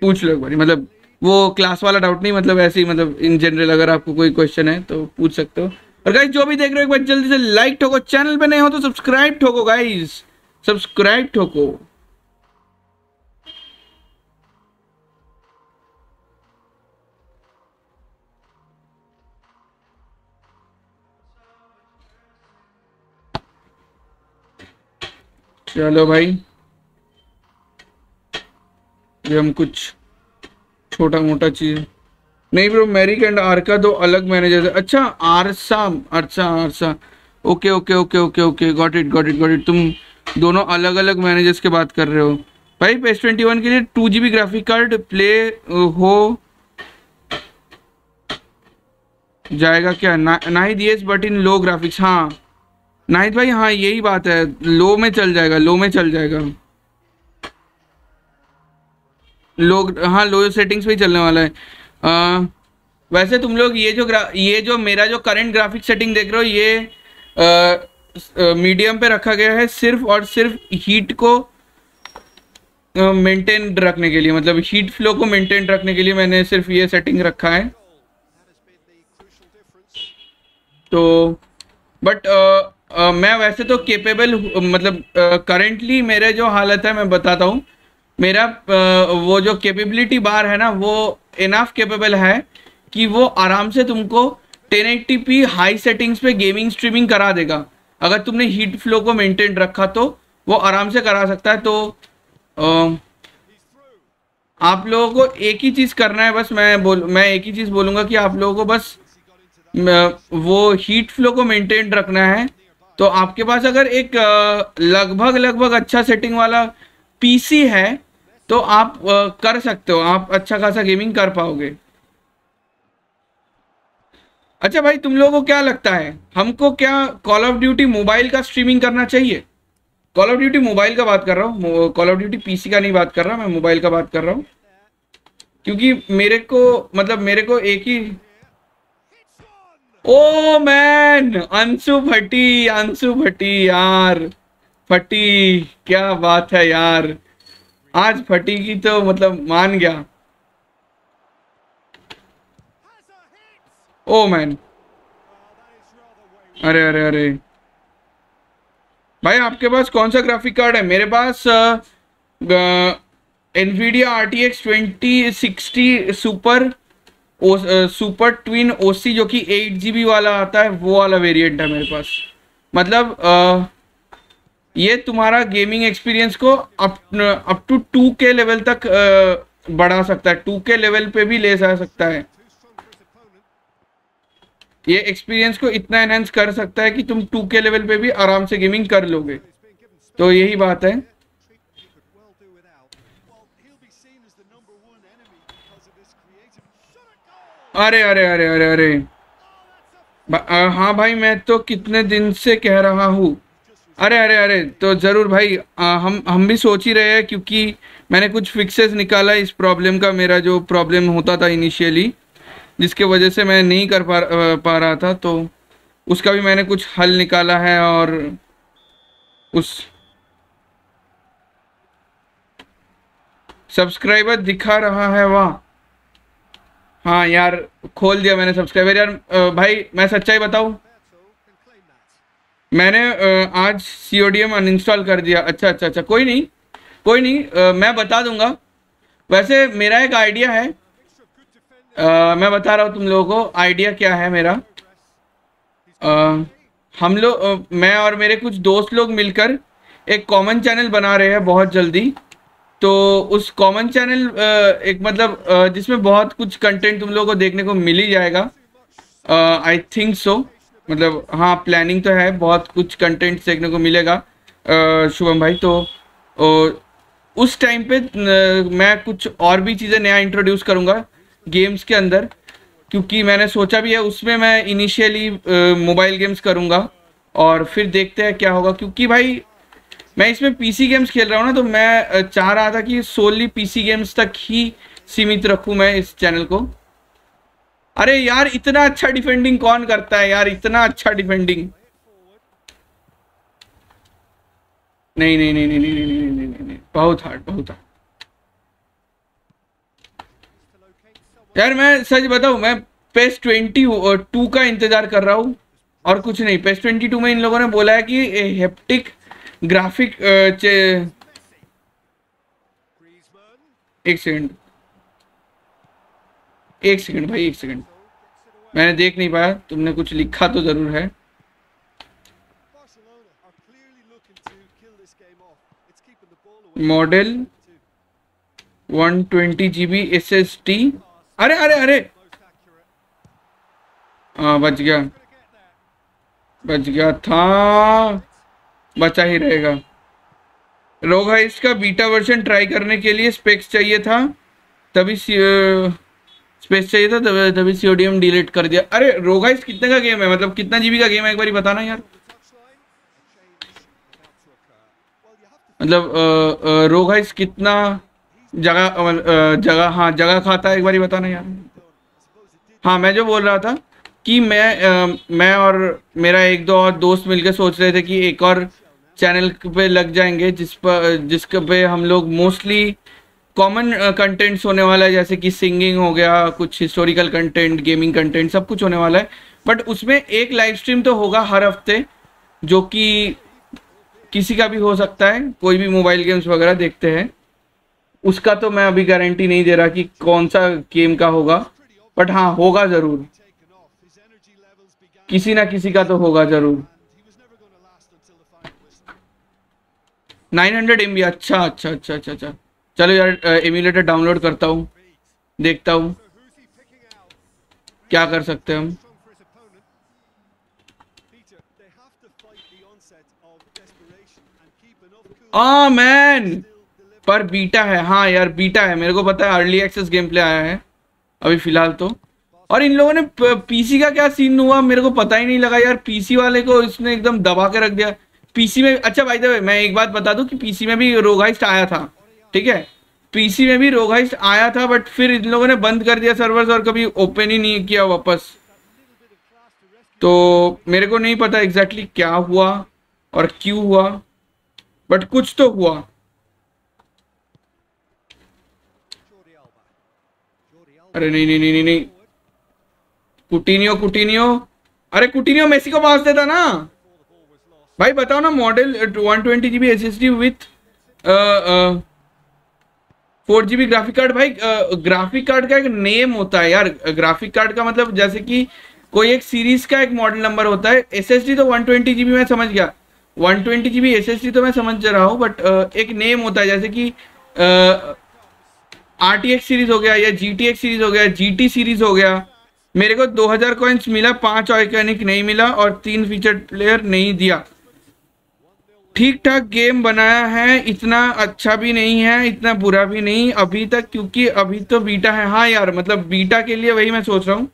पूछ लो एक बारी। मतलब वो क्लास वाला डाउट नहीं, मतलब ऐसे ही, मतलब इन जनरल अगर आपको कोई क्वेश्चन है तो पूछ सकते हो। और गाइज जो भी देख रहे हो एक बार जल्दी से लाइक ठोको, चैनल पे नहीं हो तो सब्सक्राइब ठोको गाइज, सब्सक्राइब ठोको। चलो भाई, ये हम कुछ छोटा मोटा चीज नहीं। ब्रो मैरिक एंड आरका दो अलग मैनेजर है। अच्छा आरसा, ओके, गॉट इट। तुम दोनों अलग अलग मैनेजर्स के बात कर रहे हो भाई। PES 21 के लिए 2GB ग्राफिक कार्ड प्ले हो जाएगा क्या? Nahid yes, but in low graphics. हाँ नाहिद भाई, हाँ यही बात है, लो में चल जाएगा, लो में चल जाएगा, लो, हाँ लो सेटिंग्स पे ही चलने वाला है। वैसे तुम लोग ये जो मेरा जो करंट ग्राफिक सेटिंग देख रहे हो, ये मीडियम पे रखा गया है सिर्फ और सिर्फ हीट को मेंटेन रखने के लिए, मतलब हीट फ्लो को मेंटेन रखने के लिए मैंने सिर्फ ये सेटिंग रखा है। तो बट मैं वैसे तो केपेबल, मतलब करेंटली मेरे जो हालत है मैं बताता हूँ। मेरा वो जो कैपेबिलिटी बार है ना वो इनफ कैपेबल है कि वो आराम से तुमको 1080p हाई सेटिंग्स पे गेमिंग स्ट्रीमिंग करा देगा। अगर तुमने हीट फ्लो को मेंटेन रखा तो वो आराम से करा सकता है। तो आप लोगों को एक ही चीज़ करना है बस, मैं एक ही चीज़ बोलूँगा कि आप लोगों को बस वो हीट फ्लो को मेंटेन रखना है। तो आपके पास अगर एक लगभग अच्छा सेटिंग वाला पीसी है तो आप कर सकते हो, आप अच्छा खासा गेमिंग कर पाओगे। अच्छा भाई, तुम लोगों को क्या लगता है हमको क्या कॉल ऑफ ड्यूटी मोबाइल का स्ट्रीमिंग करना चाहिए? कॉल ऑफ ड्यूटी मोबाइल का बात कर रहा हूँ, कॉल ऑफ ड्यूटी पीसी का नहीं बात कर रहा, मैं मोबाइल का बात कर रहा हूँ। क्योंकि मेरे को एक ही ओ मैन अंशु भट्टी यार, फटी क्या बात है यार, आज फटी की तो मतलब मान गया। ओ मैन, अरे अरे अरे भाई, आपके पास कौन सा ग्राफिक कार्ड है? मेरे पास Nvidia RTX 2060 super twin OC जो कि 8GB वाला आता है, वो वाला वेरिएंट है मेरे पास। मतलब ये तुम्हारा गेमिंग एक्सपीरियंस को अप टू 2K लेवल तक बढ़ा सकता है, 2K लेवल पे भी ले जा सकता है। ये एक्सपीरियंस को इतना एनहांस कर सकता है कि तुम 2K लेवल पे भी आराम से गेमिंग कर लोगे। तो यही बात है। अरे अरे अरे अरे अरे, हाँ भाई, मैं तो कितने दिन से कह रहा हूँ। अरे अरे अरे, तो ज़रूर भाई, हम भी सोच ही रहे हैं क्योंकि मैंने कुछ फिक्सेस निकाला इस प्रॉब्लम का। मेरा जो प्रॉब्लम होता था इनिशियली, जिसके वजह से मैं नहीं कर पा रहा था, तो उसका भी मैंने कुछ हल निकाला है। और उस सब्सक्राइबर दिखा रहा है, वाह, हाँ यार, खोल दिया मैंने सब्सक्राइबर यार। भाई मैं सच्चाई बताऊं, मैंने आज CODM अनइंस्टॉल कर दिया। अच्छा, कोई नहीं, मैं बता दूंगा। वैसे मेरा एक आइडिया है, मैं बता रहा हूँ तुम लोगों को आइडिया क्या है मेरा। हम लोग मैं और मेरे कुछ दोस्त लोग मिलकर एक कॉमन चैनल बना रहे हैं बहुत जल्दी। तो उस कॉमन चैनल एक मतलब जिसमें बहुत कुछ कंटेंट तुम लोगों को देखने को मिल ही जाएगा, आई थिंक सो। मतलब हाँ, प्लानिंग तो है, बहुत कुछ कंटेंट देखने को मिलेगा शुभम भाई। तो उस टाइम पे मैं कुछ और भी चीज़ें नया इंट्रोड्यूस करूँगा गेम्स के अंदर, क्योंकि मैंने सोचा भी है उसमें मैं इनिशियली मोबाइल गेम्स करूँगा और फिर देखते हैं क्या होगा। क्योंकि भाई मैं इसमें पीसी गेम्स खेल रहा हूँ ना, तो मैं चाह रहा था कि सोली पीसी गेम्स तक ही सीमित रखूँ मैं इस चैनल को। अरे यार, इतना अच्छा डिफेंडिंग कौन करता है यार, इतना अच्छा डिफेंडिंग! नहीं, बहुत हार्ड यार। मैं सच बताऊं, मैं PES 22 का इंतज़ार कर रहा हूं और कुछ नहीं। PES 22 में इन लोगों ने बोला है कि हेप्टिक ग्राफिक एक सेकंड भाई, मैंने देख नहीं पाया, तुमने कुछ लिखा तो ज़रूर है। Model 120GB SSD। अरे, हाँ, बच गया था, बचा ही रहेगा। रोगा इसका बीटा वर्जन ट्राई करने के लिए स्पेक्स चाहिए था, तभी तभी CODM डिलीट कर दिया। अरे रोगा इस कितने का गेम है, मतलब कितना जीबी का गेम है, एक बार बताना यार। मतलब रोगा इस कितना जगह हाँ जगह खाता है, एक बार ही बताना यार। हाँ, मैं जो बोल रहा था कि मैं और मेरा एक दो और दोस्त मिलकर सोच रहे थे कि एक और चैनल पे लग जाएंगे जिसके पे हम लोग मोस्टली कॉमन कंटेंट्स होने वाला है, जैसे कि सिंगिंग हो गया, कुछ हिस्टोरिकल कंटेंट, गेमिंग कंटेंट, सब कुछ होने वाला है। बट उसमें एक लाइव स्ट्रीम तो होगा हर हफ्ते, जो कि किसी का भी हो सकता है, कोई भी मोबाइल गेम्स वगैरह देखते हैं। उसका तो मैं अभी गारंटी नहीं दे रहा कि कौन सा गेम का होगा, बट हाँ होगा जरूर, किसी ना किसी का तो होगा जरूर। 900 MB, अच्छा अच्छा अच्छा अच्छा अच्छा, चलो यार एमुलेटर डाउनलोड करता हूँ, देखता हूँ क्या कर सकते हैं हम। आ मैन, पर बीटा है, हाँ यार बीटा है, मेरे को पता है, अर्ली एक्सेस गेम प्ले आया है अभी फिलहाल तो। और इन लोगों ने पीसी का क्या सीन हुआ मेरे को पता ही नहीं लगा यार, पीसी वाले को इसने एकदम दबा के रख दिया पीसी में। अच्छा बाय द वे मैं एक बात बता दूं कि पीसी में भी रोगाइस्ट आया था, ठीक है, पीसी में भी रोगाइस्ट आया था, बट फिर इन लोगों ने बंद कर दिया सर्वर्स और कभी ओपन ही नहीं किया वापस। तो मेरे को नहीं पता एग्जैक्टली क्या हुआ और क्यों हुआ, बट कुछ तो हुआ। अरे नहीं नहीं नहीं नहीं, कुटिनियो कुटिनियो, अरे कुटिनियो मेसी को पास देता ना भाई, बताओ ना। Model 120 GB SSD with 4 GB graphic card. भाई ग्राफिक कार्ड का एक नेम होता है यार, ग्राफिक कार्ड का मतलब जैसे कि कोई एक सीरीज का एक मॉडल नंबर होता है। SSD तो 120 GB मैं समझ गया, 120 GB SSD तो मैं समझ रहा हूँ, बट एक नेम होता है जैसे कि RTX सीरीज हो गया या GTX सीरीज हो गया, GT सीरीज हो गया। मेरे को 2000 कॉइंस मिला, 5 आइकॉनिक नहीं मिला और 3 फीचर प्लेयर नहीं दिया। ठीक ठाक गेम बनाया है, इतना अच्छा भी नहीं है इतना बुरा भी नहीं अभी तक, क्योंकि अभी तो बीटा है। हाँ यार मतलब बीटा के लिए वही मैं सोच रहा हूँ।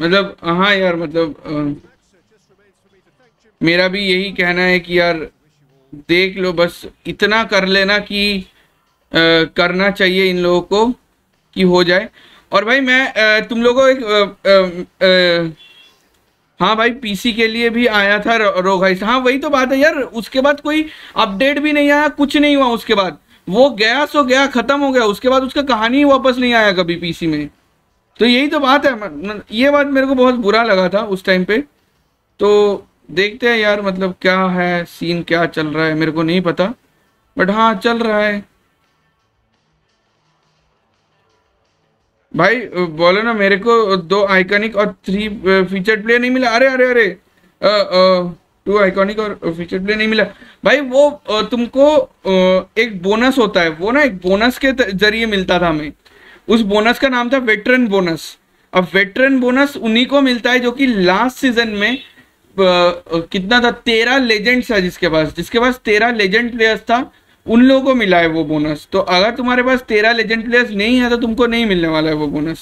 मतलब हाँ यार मतलब मेरा भी यही कहना है कि यार देख लो, बस इतना कर लेना कि करना चाहिए इन लोगों को कि हो जाए। और भाई मैं तुम लोगों को एक हाँ भाई पीसी के लिए भी आया था रोगाइस, हाँ वही तो बात है यार, उसके बाद कोई अपडेट भी नहीं आया, कुछ नहीं हुआ उसके बाद, वो गया सो गया, ख़त्म हो गया, उसके बाद उसका कहानी ही वापस नहीं आया कभी पीसी में। तो यही तो बात है, ये बात मेरे को बहुत बुरा लगा था उस टाइम पर। तो देखते हैं यार मतलब क्या है सीन, क्या चल रहा है मेरे को नहीं पता, बट हाँ चल रहा है। भाई बोलो ना, मेरे को 2 आइकॉनिक और 3 फीचर प्लेयर नहीं मिला। अरे अरे अरे 2 आइकॉनिक और फीचर प्लेयर नहीं मिला भाई, वो तुमको एक बोनस होता है, वो ना एक बोनस के जरिए मिलता था हमें। उस बोनस का नाम था वेटरन बोनस। अब वेटरन बोनस उन्हीं को मिलता है जो कि लास्ट सीजन में कितना था, 13 लेजेंड्स था जिसके पास 13 लेजेंड प्लेयर्स था, उन लोगों को मिला है वो बोनस। तो अगर तुम्हारे पास 13 लेजेंड प्लेयर्स नहीं है तो तुमको नहीं मिलने वाला है वो बोनस।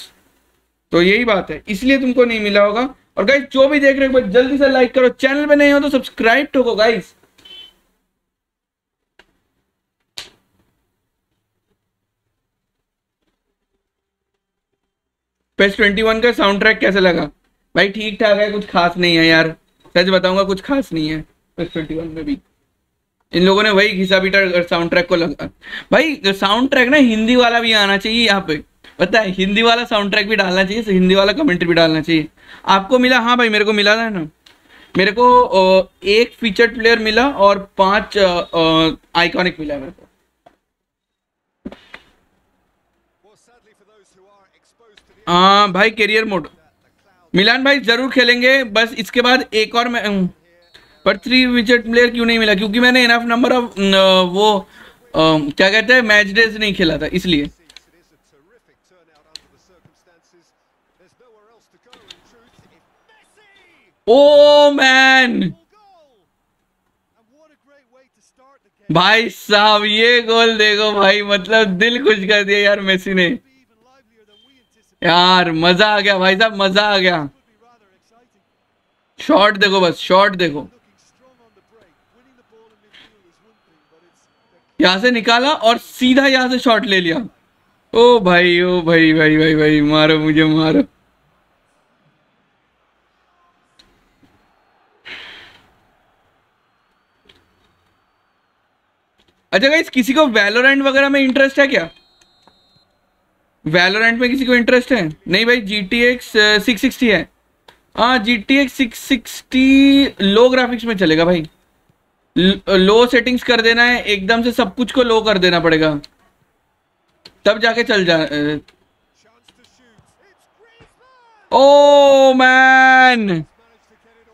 तो यही बात है, इसलिए तुमको नहीं मिला होगा। और गाइस जो भी देख रहे हो जल्दी से लाइक करो, चैनल पे नहीं हो तो सब्सक्राइब ठोको गाइस। PES 21 का साउंड ट्रैक कैसे लगा? भाई ठीक ठाक है, कुछ खास नहीं है यार, सच बताऊंगा कुछ खास नहीं है। PES 21 में भी इन लोगों ने वही घिसा पीटा साउंड ट्रैक को लगा। भाई साउंड ट्रैक ना हिंदी वाला भी आना चाहिए यहाँ पे, पता है, हिंदी वाला साउंड ट्रैक भी डालना चाहिए, हिंदी वाला कमेंट्री भी डालना चाहिए। आपको मिला? हाँ भाई मेरे को मिला था ना, मेरे को 1 फीचर प्लेयर मिला और 5 आइकॉनिक मिला मेरे को। हाँ भाई कैरियर मोड मिलान भाई जरूर खेलेंगे, बस इसके बाद एक और पर 3 विजेट प्लेयर क्यों नहीं मिला? क्योंकि मैंने इनफ नंबर ऑफ वो क्या कहते हैं मैच डेज नहीं खेला था इसलिए। ओ मैन भाई साहब ये गोल देखो भाई, मतलब दिल खुश कर दिया यार मेसी ने, यार मजा आ गया भाई साहब, मजा आ गया। शॉट देखो, बस शॉट देखो, यहाँ से निकाला और सीधा यहाँ से शॉट ले लिया। ओ भाई ओ भाई भाई भाई भाई, मारो मुझे मारो। अच्छा गाइस किसी को वैलोरेंट वगैरह में इंटरेस्ट है क्या? वैलोरेंट में किसी को इंटरेस्ट है? नहीं भाई, GTX 660 है हाँ GTA 660 लो ग्राफिक्स में चलेगा भाई, लो सेटिंग्स कर देना है एकदम से, सब कुछ को लो कर देना पड़ेगा तब जाके चल जा। ओ मैन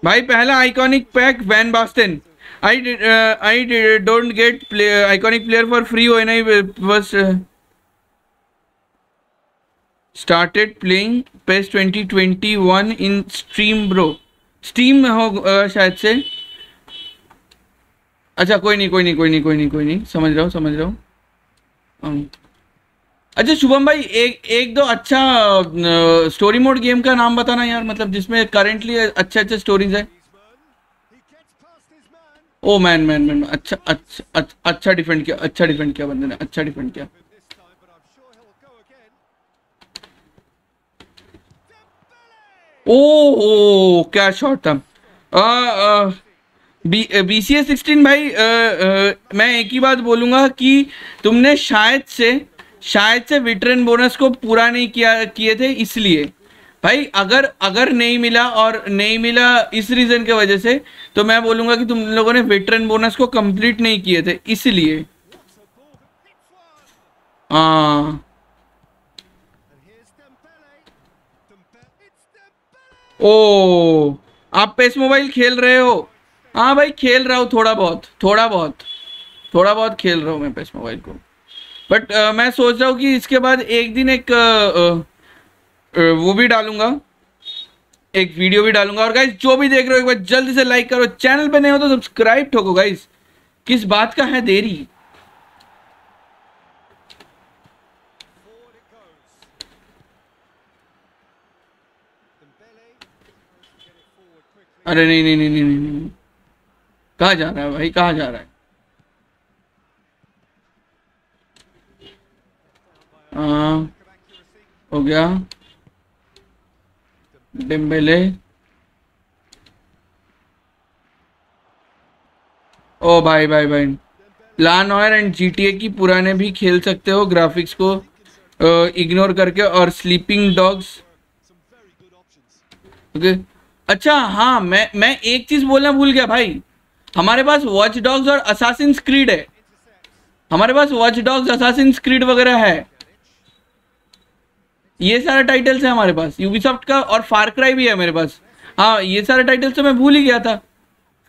भाई पहला iconic pack van Basten, I don't get iconic player for free when I was started playing PES 2021 in stream bro. Steam हो शायद से, अच्छा कोई नहीं कोई नहीं कोई नहीं कोई नहीं कोई नहीं, समझ रहा हूँ समझ रहा हूँ। अच्छा शुभम भाई एक दो अच्छा स्टोरी मोड गेम का नाम बताना यार, मतलब जिसमें करेंटली अच्छे अच्छे स्टोरीज है। ओ मैन मैन मैन अच्छा अच्छा अच्छा अच्छा डिफेंड किया, अच्छा डिफेंड किया बंदे ने, अच्छा डिफेंड किया। ओ क्या शॉट था। BCA 16 भाई मैं एक ही बात बोलूँगा कि तुमने शायद से विटरन बोनस को पूरा नहीं किए थे, इसलिए भाई अगर नहीं मिला और नहीं मिला इस रीज़न के वजह से, तो मैं बोलूँगा कि तुम लोगों ने विटरन बोनस को कंप्लीट नहीं किए थे इसलिए। हाँ ओ आप PES मोबाइल खेल रहे हो? हाँ भाई खेल रहा हूँ थोड़ा बहुत खेल रहा हूँ मैं PES मोबाइल को, बट मैं सोच रहा हूँ कि इसके बाद एक दिन एक वो भी डालूंगा, एक वीडियो भी डालूंगा। और गाइज जो भी देख रहे हो एक बार जल्दी से लाइक करो, चैनल पे नए हो तो सब्सक्राइब ठोको गाइज, किस बात का है देरी। अरे नहीं नहीं नहीं नहीं नहीं, नहीं, नहीं। कहाँ जा रहा है भाई, कहाँ जा रहा है? हो गया डेम्बेले। ओ भाई भाई भाई लान ऑयर एंड GTA की पुराने भी खेल सकते हो, ग्राफिक्स को इग्नोर करके, और स्लीपिंग डॉग्स ओके। अच्छा हाँ मैं एक चीज बोलना भूल गया भाई, हमारे पास वॉच डॉग्स और असासिन्स क्रीड है, हमारे पास वॉच डॉग्स असासिन्स क्रीड वगैरह है, ये सारे टाइटल्स हैं हमारे पास यूबीसॉफ्ट का, और फार क्राई भी है मेरे पास। हाँ ये सारे टाइटल्स तो मैं भूल ही गया था,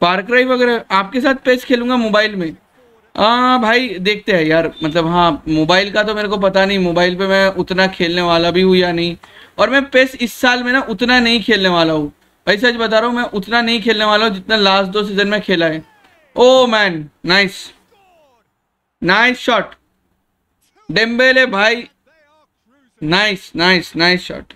फार क्राई वगैरह। आपके साथ PES खेलूंगा मोबाइल में। हाँ भाई देखते हैं यार, मतलब हाँ मोबाइल का तो मेरे को पता नहीं, मोबाइल पे मैं उतना खेलने वाला भी हूँ या नहीं, और मैं PES इस साल में ना उतना नहीं खेलने वाला हूँ भाई, सच बता रहा हूँ मैं उतना नहीं खेलने वाला हूँ जितना लास्ट 2 सीजन में खेला है। Oh man nice nice shot डेम्बेले भाई, nice nice nice shot.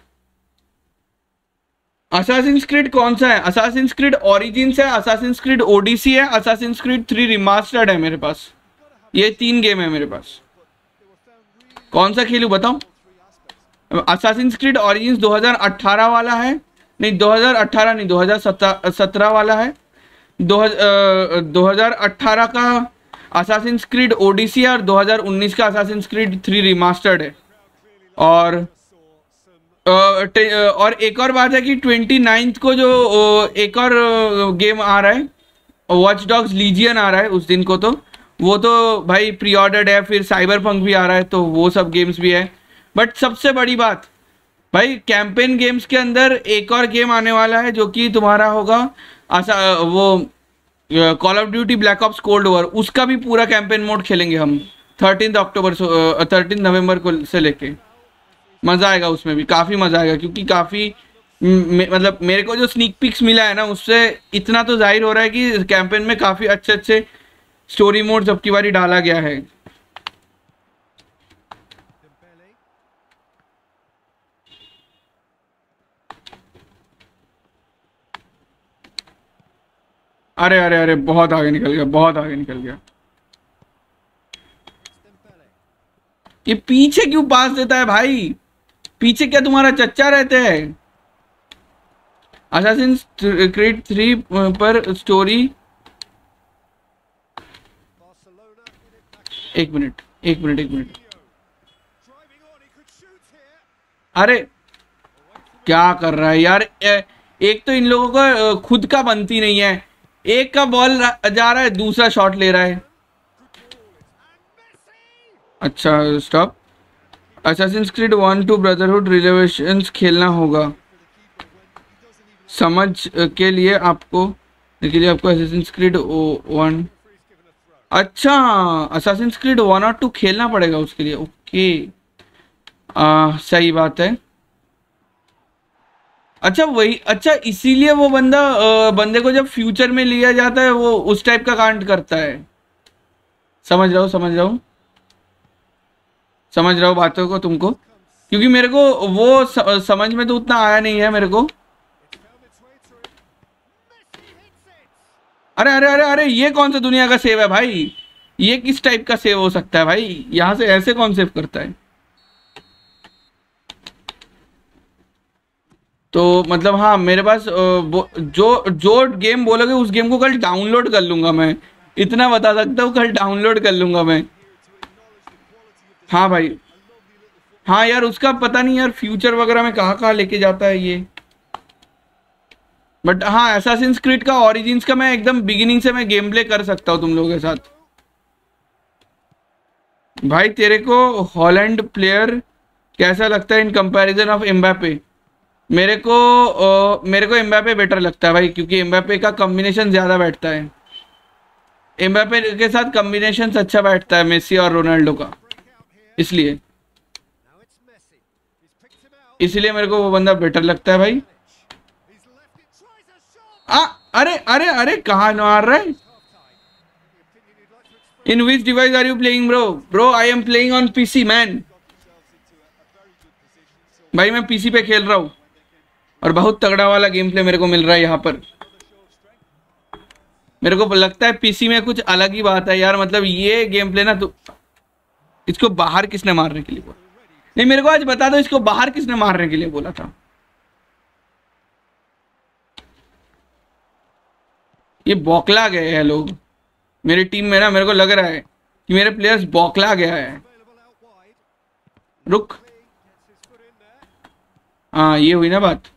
Assassin's Creed कौन सा है? असासिन्स क्रीड ओरिजिन्स है, असासिन्स क्रीड ओडिसी है, असासिन्स क्रीड 3 रिमास्टर्ड है मेरे पास, ये 3 गेम है मेरे पास। कौन सा खेलूं बताओ? असासिन्स क्रीड ओरिजिन्स 2018 वाला है, नहीं 2018 नहीं 2017 वाला है, 2018 का असासिन्स क्रीड ओडिसी और 2019 का असासिन्स क्रीड 3 रिमास्टर्ड है। और एक और बात है कि 29 को जो एक और गेम आ रहा है वॉच डॉग्स लीजियन आ रहा है उस दिन को, तो वो तो भाई प्री ऑर्डर्ड है, फिर साइबर पंक भी आ रहा है, तो वो सब गेम्स भी है। बट सबसे बड़ी बात भाई कैंपेन गेम्स के अंदर एक और गेम आने वाला है जो कि तुम्हारा होगा वो Call of Duty Black Ops Cold War, उसका भी पूरा कैंपेन मोड खेलेंगे हम 13 नवंबर को से लेके। मज़ा आएगा, उसमें भी काफ़ी मज़ा आएगा, क्योंकि काफ़ी मतलब मेरे को जो स्नीक पिक्स मिला है ना उससे इतना तो जाहिर हो रहा है कि कैंपेन में काफ़ी अच्छे अच्छे स्टोरी मोड्स अब की बारी डाला गया है। अरे अरे अरे बहुत आगे निकल गया, बहुत आगे निकल गया। ये पीछे क्यों पास देता है भाई? पीछे क्या तुम्हारा चच्चा रहते हैं? असासिन्स क्रीड 3 पर स्टोरी, एक मिनट। अरे क्या कर रहा है यार? एक तो इन लोगों को खुद का बनती नहीं है, एक का बॉल जा रहा है दूसरा शॉट ले रहा है। अच्छा stop. Assassin's Creed 1 two Brotherhood Revelations खेलना होगा समझ के लिए आपको, असैसिन्स क्रीड 1। अच्छा असैसिन्स क्रीड 1 और 2 खेलना पड़ेगा उसके लिए। ओके सही बात है। अच्छा वही, अच्छा इसीलिए वो बंदा बंदे को जब फ्यूचर में लिया जाता है वो उस टाइप का कांड करता है। समझ रहा हूँ बातों को तुमको, क्योंकि मेरे को वो समझ में तो उतना आया नहीं है मेरे को। अरे अरे अरे अरे ये कौन सा दुनिया का सेव है भाई, ये किस टाइप का सेव हो सकता है भाई, यहाँ से ऐसे कौन सेव करता है। तो मतलब हाँ मेरे पास जो गेम बोलोगे उस गेम को कल डाउनलोड कर लूँगा मैं, इतना बता सकता हूँ, कल डाउनलोड कर लूँगा मैं। हाँ भाई हाँ यार, उसका पता नहीं यार फ्यूचर वगैरह में कहाँ लेके जाता है ये। बट हाँ असैसिन्स क्रीड का ओरिजिन्स का मैं एकदम बिगिनिंग से मैं गेम प्ले कर सकता हूँ तुम लोगों के साथ। भाई तेरे को हॉलैंड प्लेयर कैसा लगता है इन कंपैरिजन ऑफ एम्बापे? मेरे को एम्बापे बेटर लगता है भाई, क्योंकि एम्बापे का कॉम्बिनेशन ज़्यादा बैठता है, एम्बापे के साथ कॉम्बिनेशन अच्छा बैठता है मेसी और रोनाल्डो का, इसलिए मेरे को वो बंदा बेटर लगता है भाई। अरे अरे अरे कहाँ मार रहा है? In which device are you playing bro? Bro I am playing on PC man, भाई मैं पीसी पे खेल रहा हूँ और बहुत तगड़ा वाला गेम प्ले मेरे को मिल रहा है यहाँ पर। मेरे को लगता है पीसी में कुछ अलग ही बात है यार, मतलब ये गेम प्ले ना। तो इसको बाहर किसने मारने के लिए बोला? नहीं मेरे को आज बता दो इसको बाहर किसने मारने के लिए बोला था? ये बौखला गए हैं लोग मेरी टीम में ना, मेरे को लग रहा है कि मेरे प्लेयर्स बौखला गया है। रुक हाँ ये हुई ना बात।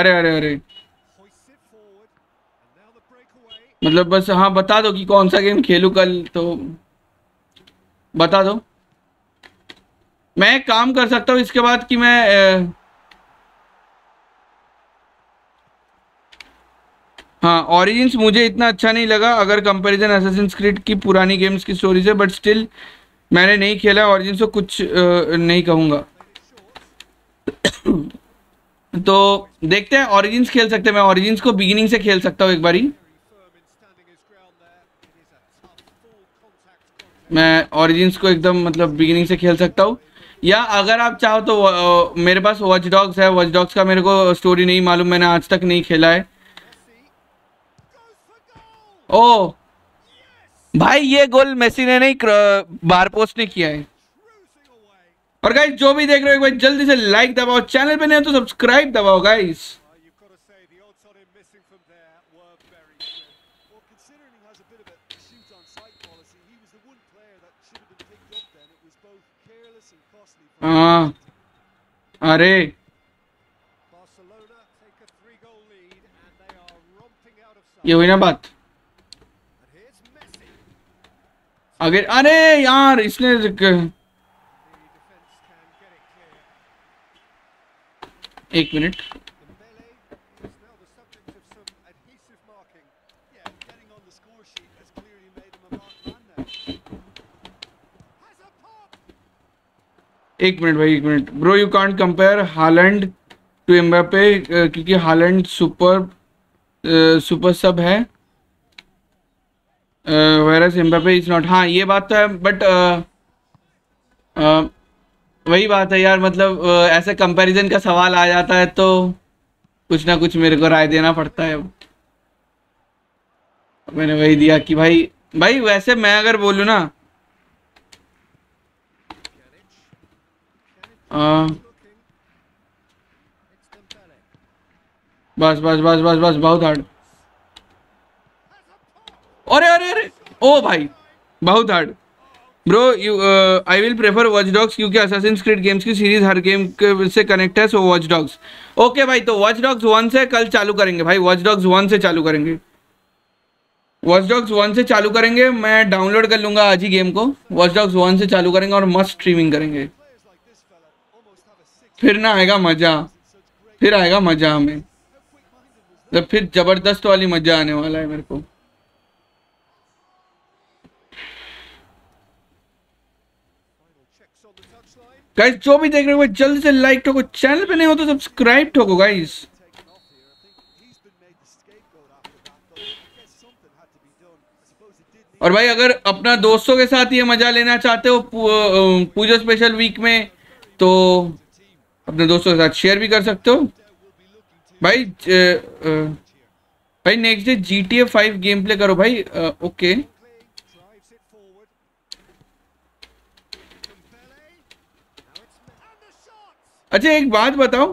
अरे अरे अरे मतलब बस हाँ बता दो कि कौन सा गेम खेलूँ कल, तो बता दो। मैं एक काम कर सकता हूँ इसके बाद कि मैं हाँ ऑरिजिन्स मुझे इतना अच्छा नहीं लगा अगर कंपैरिजन असैसिन्स क्रीड की पुरानी गेम्स की स्टोरी से, बट स्टिल मैंने नहीं खेला ऑरिजिन्स को कुछ नहीं कहूँगा। तो देखते हैं ऑरिजिन्स खेल सकते हैं, मैं ऑरिजिन्स को बिगिनिंग से खेल सकता हूँ एक बारी। मैं ऑरिजिन्स को एकदम मतलब बिगिनिंग से खेल सकता हूँ, या अगर आप चाहो तो मेरे पास वॉच डॉग्स है। वॉच डॉग्स का मेरे को स्टोरी नहीं मालूम, मैंने आज तक नहीं खेला है। ओ भाई ये गोल मेसी ने नहीं बार पोस्ट ने किया है। और गाइस जो भी देख रहे हो एक बार जल्दी से लाइक दबाओ, चैनल पे नहीं हो तो सब्सक्राइब दबाओ गाइस। अरे ये हुई ना बात। अगर अरे यार इसने एक मिनट भाई एक minute. Bro you can't compare Haaland to एम्बापे क्योंकि हालैंड सुपर सब है वायरस एम्बापे इज नॉट। हाँ ये बात तो है, बट वही बात है यार, मतलब ऐसे कंपैरिजन का सवाल आ जाता है तो कुछ ना कुछ मेरे को राय देना पड़ता है। मैंने वही दिया कि भाई वैसे मैं अगर बोलूँ ना बस बहुत हार्ड। अरे अरे अरे ओ भाई बहुत hard. Bro I will prefer Watch Dogs क्योंकि असासिन्स क्रीड गेम्स की सीरीज हर गेम से कनेक्ट है, सो वॉच डॉग्स। ओके भाई, तो वॉच डॉग्स 1 से कल चालू करेंगे भाई, वॉच डॉग्स 1 से चालू करेंगे, वॉच डॉग्स 1 से चालू करेंगे। मैं डाउनलोड कर लूँगा आज ही गेम को, वॉच डॉग्स 1 से चालू करेंगे और मस्त स्ट्रीमिंग करेंगे, फिर ना आएगा मज़ा, फिर आएगा मज़ा हमें, तो फिर ज़बरदस्त वाली मज़ा आने वाला है मेरे को। गाइस जो भी देख रहे हो जल्दी से लाइक ठोको, चैनल पे नहीं हो तो सब्सक्राइब ठोको गाइस। और भाई अगर अपना दोस्तों के साथ ये मजा लेना चाहते हो पूजो स्पेशल वीक में, तो अपने दोस्तों के साथ शेयर भी कर सकते हो भाई। भाई next day GTA 5 game play करो भाई। ओके अच्छा एक बात बताओ,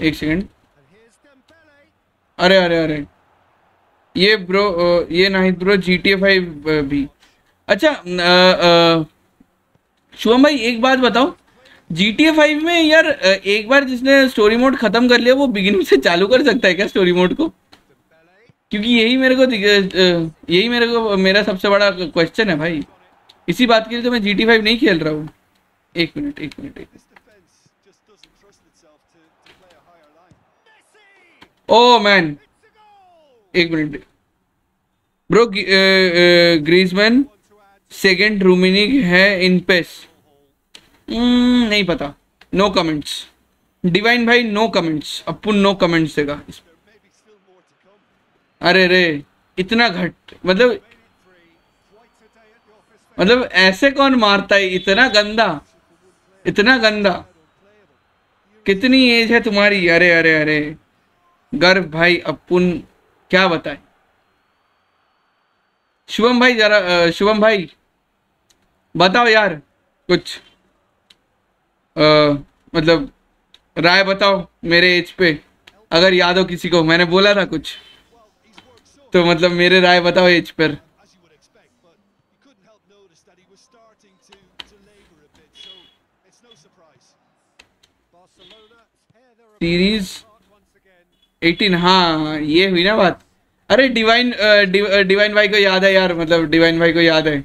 एक सेकंड, अरे अरे अरे ये ब्रो, ये नहीं ब्रो GTA 5 भी। अच्छा शुभम भाई एक बात बताओ, GTA 5 में यार एक बार जिसने स्टोरी मोड खत्म कर लिया वो बिगिनिंग से चालू कर सकता है क्या स्टोरी मोड को? क्योंकि यही मेरे को मेरा सबसे बड़ा क्वेश्चन है भाई, इसी बात के लिए तो मैं GTA 5 नहीं खेल रहा हूँ। एक मिनट ओह मैन, एक minute bro, Griezmann second Rummenigge है इन पेस, नहीं पता, नो कमेंट्स। डिवाइन भाई नो कमेंट्स, अपन नो कमेंट्स देगा। अरे रे इतना घट, मतलब ऐसे कौन मारता है, इतना गंदा, इतना गंदा। कितनी एज है तुम्हारी? अरे अरे अरे गर्व भाई, अपुन क्या बताए। शुभम भाई जरा, शुभम भाई बताओ यार कुछ, मतलब राय बताओ मेरे एज पे, अगर याद हो किसी को, मैंने बोला था कुछ तो, मतलब मेरे राय बताओ एज पर। सीरीज 18, हाँ ये हुई ना बात। अरे डिवाइन भाई को याद है यार, मतलब डिवाइन भाई को याद है।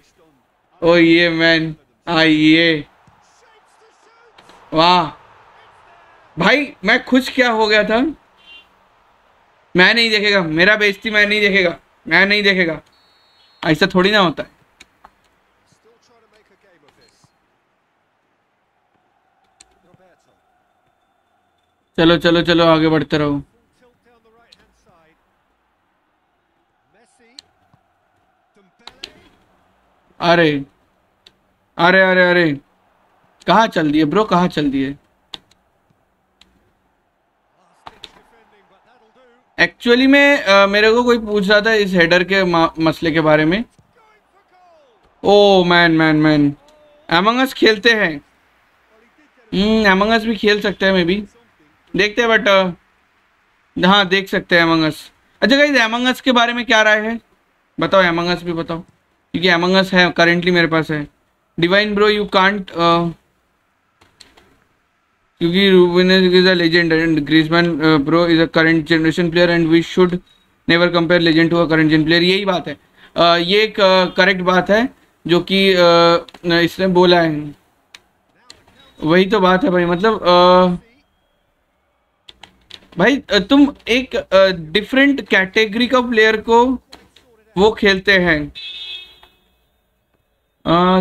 ओ ये मैन, आई ये वाह भाई, मैं खुश क्या हो गया था। मैं नहीं देखेगा, मेरा बेइज्जती मैं नहीं देखेगा, मैं नहीं देखेगा। ऐसा थोड़ी ना होता है। चलो चलो चलो आगे बढ़ते रहो। अरे अरे अरे अरे कहाँ चल दिए ब्रो, कहाँ चल दिए। एक्चुअली में मेरे को कोई पूछ रहा था इस हेडर के मसले के बारे में। Oh man man man, Among Us खेलते हैं, एमंग अस भी खेल सकते हैं, मे भी देखते हैं, बट हाँ देख सकते हैं एमंग अस। अच्छा गाइस एमंग अस के बारे में क्या राय है बताओ, एमंग अस भी बताओ, क्योंकि एमंग अस है करेंटली मेरे पास है। डिवाइन ब्रो यू कांट, क्योंकि Rummenigge is a legend and Griezmann pro is a current generation player and we should never compare legend to a current gen player. यही बात है, ये एक करेक्ट बात है जो कि इसने बोला है, वही तो बात है भाई। मतलब भाई तुम एक डिफरेंट कैटेगरी का प्लेयर को वो खेलते हैं,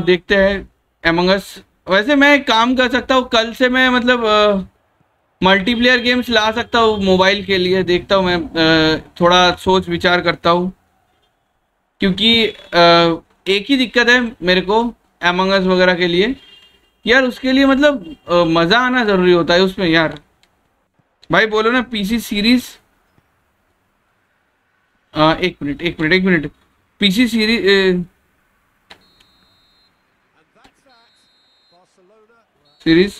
देखते हैं एमंग अस। वैसे मैं एक काम कर सकता हूँ, कल से मैं मतलब मल्टीप्लेयर गेम्स ला सकता हूँ मोबाइल के लिए, देखता हूँ मैं, थोड़ा सोच विचार करता हूँ, क्योंकि एक ही दिक्कत है मेरे को एमंग अस वगैरह के लिए यार, उसके लिए मतलब मज़ा आना ज़रूरी होता है उसमें यार। भाई बोलो ना पीसी सीरीज़, एक मिनट पीसी सीरीज सीरीज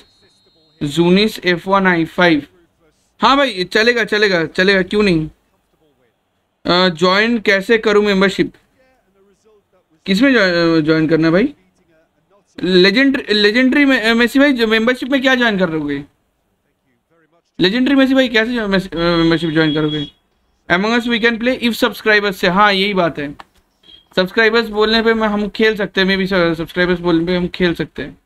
जूनिस F1i5, हाँ भाई चलेगा चलेगा चलेगा, क्यों नहीं। ज्वाइन कैसे करूं मेंबरशिप? किसमें ज्वाइन करना है भाई? लेजेंडरी मेसी भाई मेंबरशिप में क्या ज्वाइन करोगे? लेजेंडरी मेसी भाई कैसे मेंबरशिप ज्वाइन करोगे? Among Us we can play if subscribers से। हाँ यही बात है, सब्सक्राइबर्स बोलने पे हम खेल सकते हैं, मे बी सब्सक्राइबर्स बोलने पे हम खेल सकते हैं।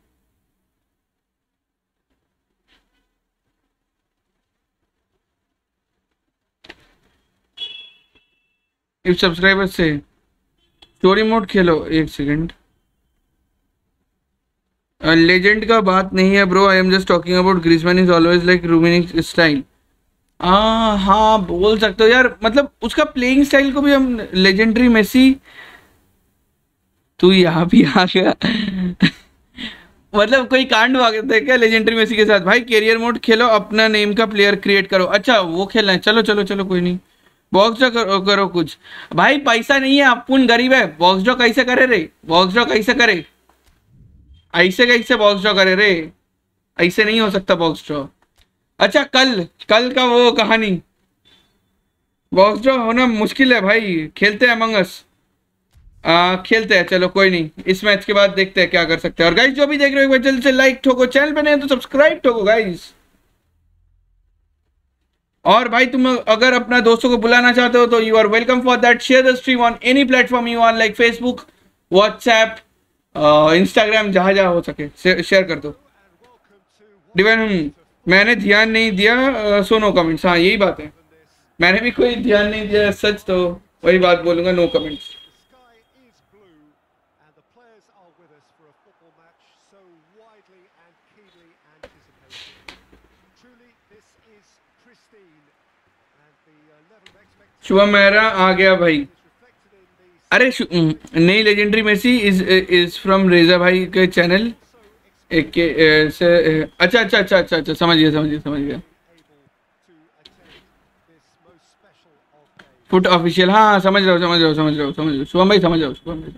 इफ सब्सक्राइबर्स से स्टोरी मोड खेलो। एक सेकंड, लेजेंड का बात नहीं है bro, I am just talking about Griezmann is always like रूमेनिक style. हाँ बोल सकते हो यार, मतलब उसका प्लेइंग स्टाइल को भी हम लेजेंडरी मेसी। तू यहाँ भी आ गया मतलब कोई कांड वागता है क्या लेजेंडरी मेसी के साथ? भाई कैरियर मोड खेलो, अपना नेम का प्लेयर क्रिएट करो। अच्छा वो खेलना है, चलो चलो चलो कोई नहीं। बॉक्स डॉ करो कुछ भाई, पैसा नहीं है अपन गरीब है। बॉक्स डॉ कैसे करे रे? बॉक्स डॉ कैसे करे? ऐसे कैसे बॉक्स डॉ करे रे? ऐसे नहीं हो सकता बॉक्स डॉ। अच्छा कल का वो कहानी बॉक्स डॉ होना मुश्किल है भाई। खेलते हैं Among Us, खेलते हैं, चलो कोई नहीं। इस मैच के बाद देखते हैं क्या कर सकते हैं। और गाइस जो भी देख रहे हो एक बार जल्दी से लाइक ठोको, चैनल पे नए तो सब्सक्राइब ठोको गाइस। और भाई तुम अगर अपना दोस्तों को बुलाना चाहते हो तो you are welcome for that. Share the stream on any platform you are like Facebook, WhatsApp, Instagram, जहाँ जहाँ हो सके शेयर कर दो। डिवेन मैंने ध्यान नहीं दिया, सो नो कमेंट्स। हाँ यही बात है, मैंने भी कोई ध्यान नहीं दिया सच, तो वही बात बोलूँगा, नो कमेंट्स। शुभम मेहरा आ गया भाई। अरे नहीं, legendary मेसी is from Reza भाई के चैनल से। अच्छा अच्छा अच्छा अच्छा अच्छा समझ गया। फुट ऑफिशियल, हाँ समझ रहा हूँ शुभम भाई, समझ रहा हूँ।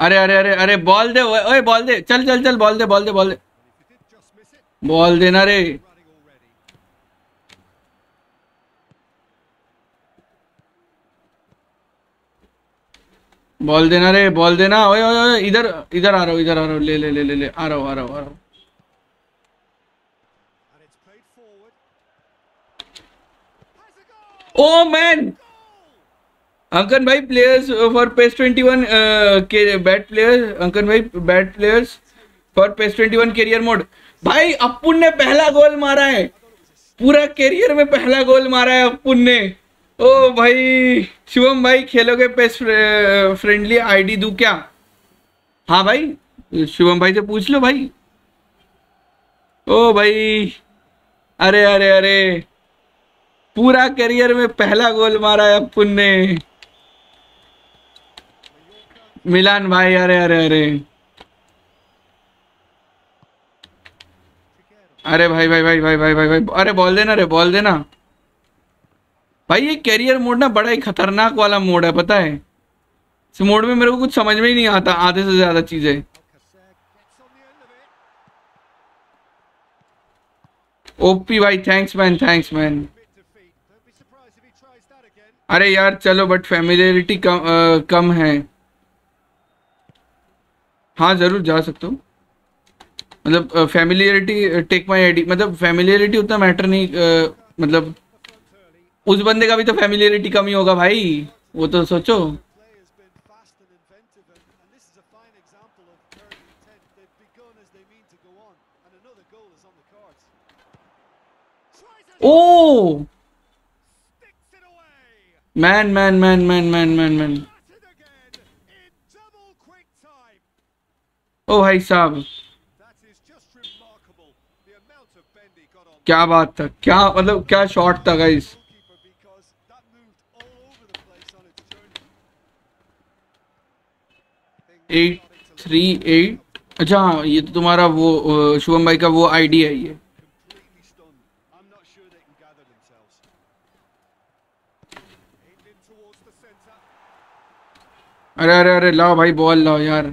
अरे अरे अरे अरे बॉल दे, ओए बॉल दे, चल बॉल दे, बॉल देना रे। बॉल देना। ओए इधर आ रहा हूँ। ले आ रहा हूँ। ओ मैन, अंकन भाई प्लेयर्स फॉर पेस 21 के बैट प्लेयर्स, अंकन भाई best players for PES 21 career mode. भाई अपुन ने पहला गोल मारा है, पूरा कैरियर में पहला गोल मारा है अपुन ने। ओ भाई शिवम भाई खेलोगे पेस फ्रेंडली आईडी दूं क्या? हाँ भाई शिवम भाई से पूछ लो भाई। ओ भाई अरे अरे अरे पूरा करियर में पहला गोल मारा है अपुन ने। मिलान भाई अरे अरे अरे अरे भाई भाई भाई भाई भाई भाई भाई अरे बॉल देना भाई। ये कैरियर मोड ना बड़ा ही खतरनाक वाला मोड है, पता है? इस मोड में मेरे को कुछ समझ में ही नहीं आता आधे से ज्यादा चीजें। ओपी भाई थैंक्स मैन। अरे यार चलो, बट फैमिलियरिटी कम है। हाँ जरूर जा सकता हूँ, मतलब फैमिलियरिटी टेक माई आईडी, मतलब फैमिलियरिटी उतना मैटर नहीं, मतलब उस बंदे का भी तो फैमिलियरिटी कम ही होगा भाई, वो तो सोचो। Oh man. ओ भाई साहब क्या बात था, क्या मतलब क्या शॉट था गाइस। एट 3 8। अच्छा हाँ ये तो तुम्हारा वो शुभम भाई का वो आईडी है ये। अरे अरे अरे लाओ भाई बॉल लाओ यार।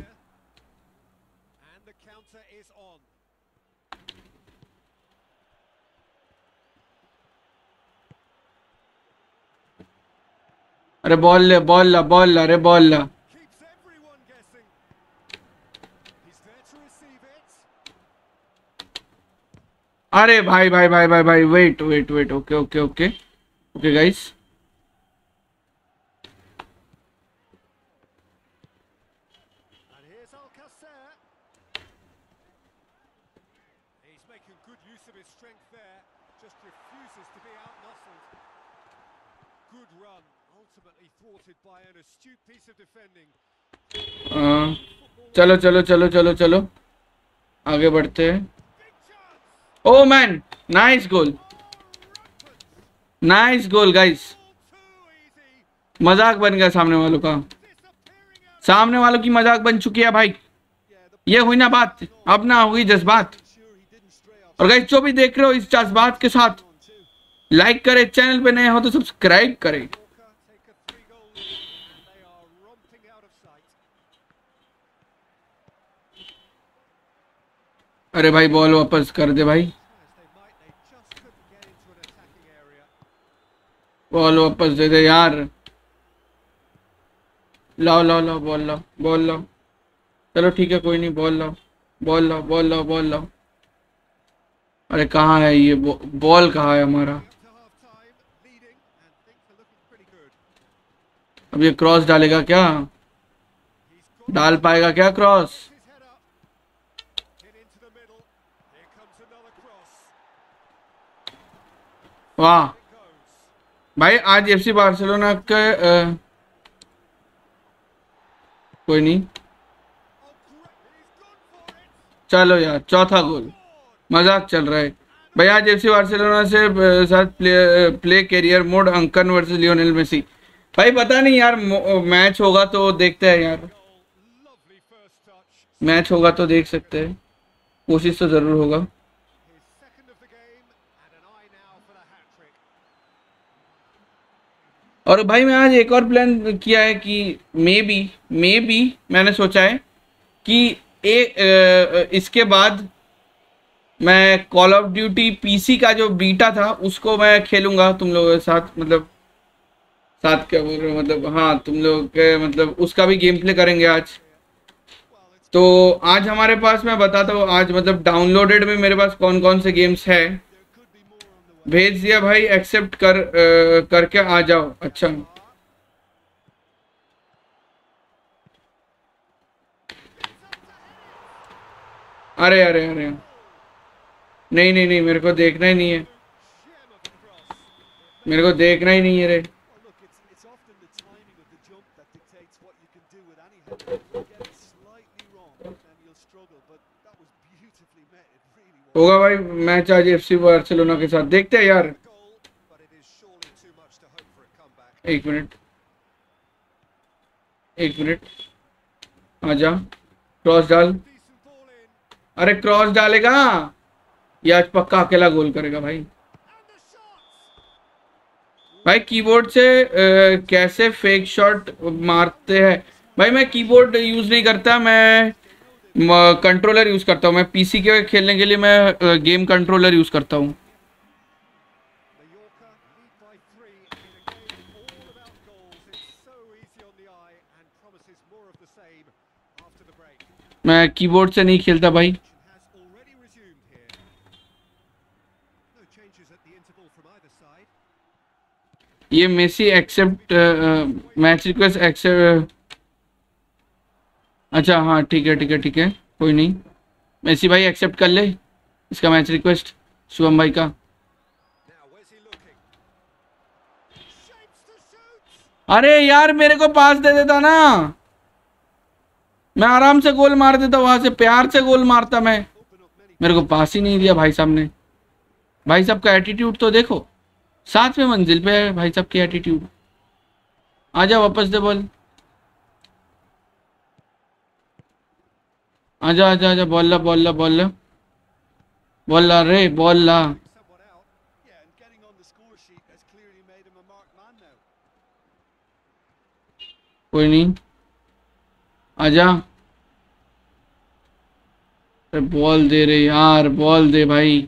अरे बॉल ला अरे बॉल ला। अरे भाई भाई भाई भाई भाई wait wait wait okay okay okay okay guys चलो चलो चलो चलो चलो आगे बढ़ते हैं। Oh man nice goal guys. मजाक बन गया सामने वालों का, सामने वालों की मजाक बन चुकी है भाई। ये हुई ना बात, अब ना होगी जज्बात। और गाइस जो भी देख रहे हो इस जज्बात के साथ लाइक करें, चैनल पे नए हो तो सब्सक्राइब करें। अरे भाई बॉल वापस कर दे भाई, बॉल वापस दे दे यार। लाओ लाओ लाओ बॉल लाओ चलो ठीक है कोई नहीं, बॉल लाओ। अरे कहाँ है ये बॉल, कहाँ है हमारा? अब ये क्रॉस डालेगा क्या, डाल पाएगा क्या क्रॉस? वाह भाई आज एफसी बार्सिलोना के कोई नहीं। चलो यार चौथा गोल, मजाक चल रहा है भाई। आज एफसी बार्सिलोना से साथ play career mode, Ankan versus Lionel मेसी। भाई पता नहीं यार, मैच होगा तो देखते हैं यार, मैच होगा तो देख सकते हैं, कोशिश तो जरूर होगा। और भाई मैं आज एक और प्लान किया है कि मे बी मैंने सोचा है कि इसके बाद मैं कॉल ऑफ ड्यूटी पीसी का जो बीटा था उसको मैं खेलूंगा तुम लोगों के साथ। मतलब साथ क्या बोल रहे हो, मतलब हाँ तुम लोग के, मतलब उसका भी गेम प्ले करेंगे आज। तो आज हमारे पास, मैं बताता हूँ आज मतलब डाउनलोडेड में मेरे पास कौन कौन से गेम्स है। भेज दिया भाई, एक्सेप्ट करके आ जाओ। अच्छा अरे अरे अरे नहीं नहीं नहीं, मेरे को देखना ही नहीं है, मेरे को देखना ही नहीं है रे। होगा भाई मैच आज एफसी बार्सिलोना के साथ, देखते हैं यार। एक मिनट आजा, क्रॉस डाल। अरे क्रॉस डालेगा या आज पक्का अकेला गोल करेगा भाई। भाई कीबोर्ड से कैसे फेक शॉट मारते हैं भाई। मैं कीबोर्ड यूज नहीं करता, मैं कंट्रोलर यूज करता हूँ। मैं पीसी के खेलने के लिए मैं गेम कंट्रोलर यूज करता हूँ। मैं कीबोर्ड से नहीं खेलता भाई। ये मेसी accept match request accept, अच्छा हाँ ठीक है कोई नहीं। मेसी भाई एक्सेप्ट कर ले इसका मैच रिक्वेस्ट, शुभम भाई का। अरे यार मेरे को पास दे देता ना, मैं आराम से गोल मार देता, वहां से प्यार से गोल मारता। मैं, मेरे को पास ही नहीं दिया भाई साहब ने। भाई साहब का एटीट्यूड तो देखो, 7वें मंजिल पे है भाई साहब की एटीट्यूड। आजा वापस दे बॉल, आजा आजा आजा बॉल ला रे, बॉल ला। कोई नहीं आजा, बॉल दे रे यार, बॉल दे भाई।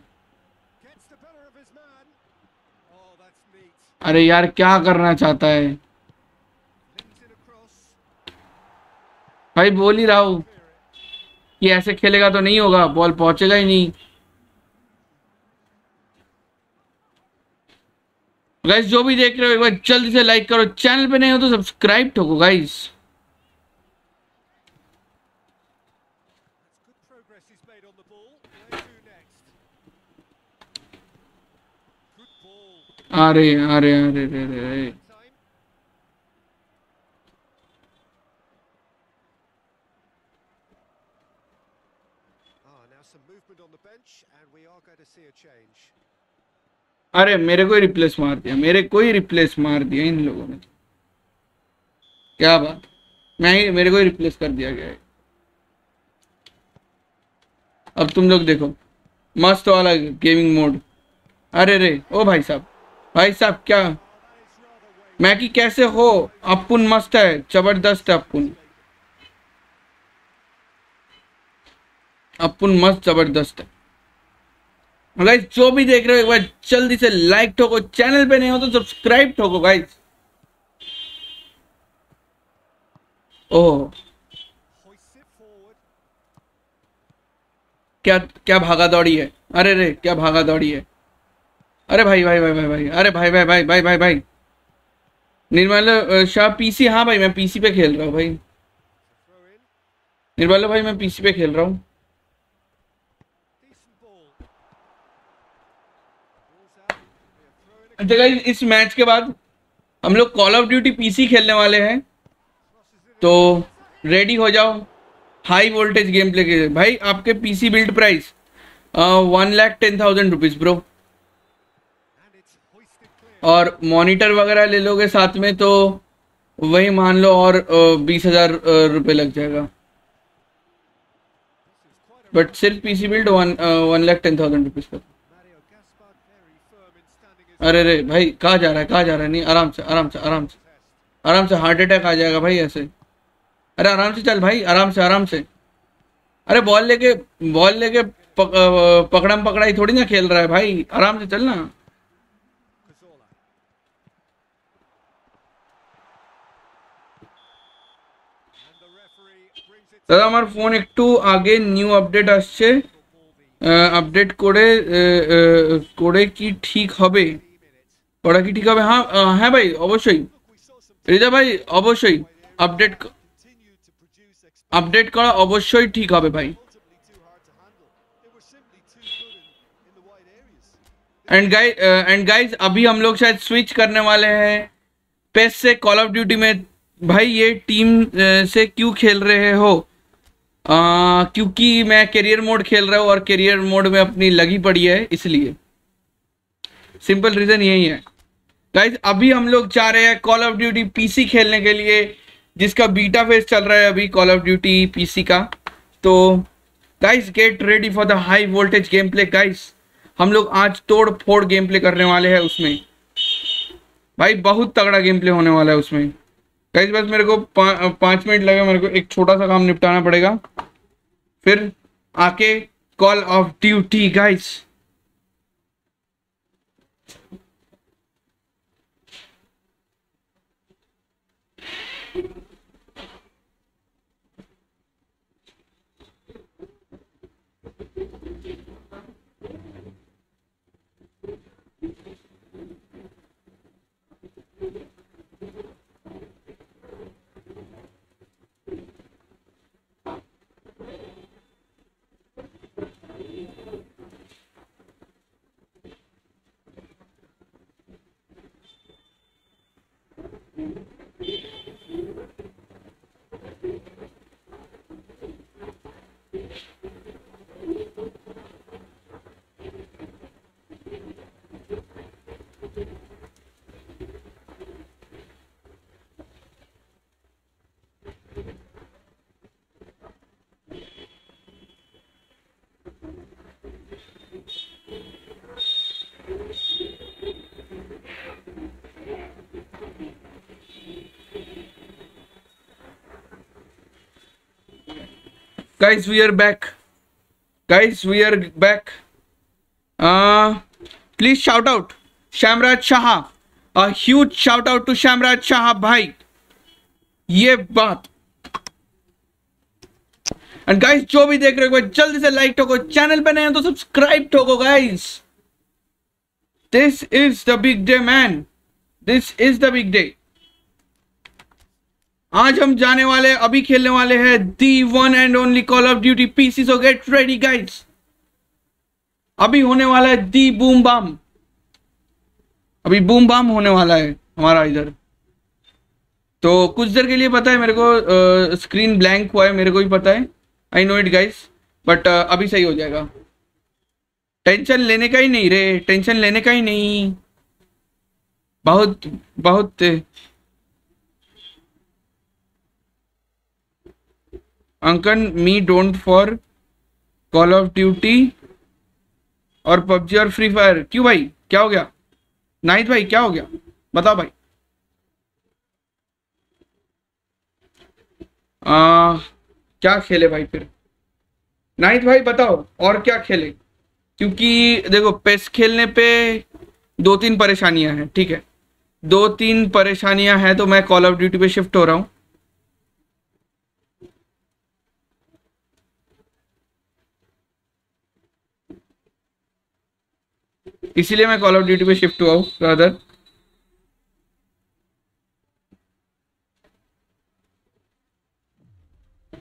अरे यार क्या करना चाहता है भाई बोल ही रहा हूँ कि ऐसे खेलेगा तो नहीं होगा, बॉल पहुंचेगा ही नहीं। गाइस जो भी देख रहे हो एक बार जल्दी से लाइक करो, चैनल पे नहीं हो तो सब्सक्राइब ठोको गाइस। अरे अरे अरे अरे अरे मेरे को ही रिप्लेस मार दिया, मेरे को ही रिप्लेस मार दिया इन लोगों ने, क्या बात। मेरे को ही रिप्लेस कर दिया गया है। अब तुम लोग देखो मस्त वाला गेमिंग मोड। अरे रे ओ भाई साहब, भाई साहब क्या मैकी कैसे हो? अपुन मस्त है, जबरदस्त है अपुन, अपुन मस्त जबरदस्त है। गाइस जो भी देख रहे हो एक बार जल्दी से लाइक ठोको, चैनल पे नहीं हो तो सब्सक्राइब ठोको गाइस। ओह क्या क्या भागा दौड़ी है। अरे रे क्या भागा दौड़ी है। अरे भाई भाई भाई भाई भाई, अरे भाई भाई भाई भाई भाई भाई निर्मल शाह पीसी। हाँ भाई मैं पीसी पे खेल रहा हूँ भाई निर्मल भाई, मैं पीसी पे खेल रहा हूँ। अच्छा गाइस इस मैच के बाद हम लोग कॉल ऑफ ड्यूटी पीसी खेलने वाले हैं, तो रेडी हो जाओ हाई वोल्टेज गेम प्ले के लिए। भाई आपके PC build price 1,10,000 rupees bro, और मॉनिटर वगैरह ले लोगे साथ में तो वही मान लो और 20,000 रुपये लग जाएगा। बट सिर्फ पीसी बिल्ड 1,10,000 रुपीज़ का। अरे रे भाई कहाँ जा रहा है, कहाँ जा रहा है? नहीं आराम से आराम से आराम से आराम से, हार्ट अटैक आ जाएगा भाई ऐसे। अरे आराम से चल भाई, आराम से आराम से। अरे बॉल लेके पकड़म पकड़ाई थोड़ी ना खेल रहा है भाई, आराम से चल ना। दादा हमारे फोन एक टू आगे न्यू अपडेट आसे, अपडेट कोड़े की ठीक हबे पढ़ा की ठीक है। हाँ हाँ भाई अवश्य रिजा भाई, अवश्य अपडेट करा अवश्य ठीक है भाई। एंड गाइज अभी हम लोग शायद स्विच करने वाले हैं पेस से कॉल ऑफ ड्यूटी में। भाई ये टीम से क्यों खेल रहे हो? क्योंकि मैं करियर मोड खेल रहा हूँ और करियर मोड में अपनी लगी पड़ी है, इसलिए सिंपल रीज़न यही है। गाइज अभी हम लोग जा रहे हैं कॉल ऑफ ड्यूटी पीसी खेलने के लिए, जिसका बीटा फेस चल रहा है अभी कॉल ऑफ ड्यूटी पीसी का। तो guys get ready for the high voltage game play. Guys हम लोग आज तोड़ फोड़ गेम प्ले करने वाले हैं उसमें, भाई बहुत तगड़ा गेम प्ले होने वाला है उसमें। गाइज बस मेरे को 5 मिनट लगे, मेरे को एक छोटा सा काम निपटाना पड़ेगा, फिर आके Call of Duty guys. Guys we are back, guys we are back. Please shout out Shamraj Shah, a huge shout out to Shamraj Shah bhai। ये बात एंड गाइस जो भी देख रहे हो जल्दी से लाइक ठोको, चैनल पे नए हो तो सब्सक्राइब ठोको guys. This is the big day man, this is the big day. आज हम जाने वाले, अभी खेलने वाले हैं the one and only Call of Duty PC, so get ready guys. अभी होने वाला है दी बूम बाम, अभी बूम बाम होने वाला है हमारा इधर। तो कुछ देर के लिए पता है मेरे को स्क्रीन ब्लैंक हुआ है, मेरे को भी पता है, I know it guys, but अभी सही हो जाएगा। टेंशन लेने का ही नहीं रे, टेंशन लेने का ही नहीं, बहुत बहुत। Ankan me don't for Call of Duty और पबजी और फ्री फायर। क्यों भाई, क्या हो गया? नाइट भाई क्या हो गया बताओ भाई। क्या खेले भाई फिर नाइट भाई, बताओ और क्या खेले, क्योंकि देखो पेस खेलने पे दो तीन परेशानियां हैं, ठीक है, दो तीन परेशानियां हैं, तो मैं कॉल ऑफ ड्यूटी पे शिफ्ट हो रहा हूँ। इसीलिए मैं कॉल ऑफ ड्यूटी पे शिफ्ट हुआ हूँ रादर।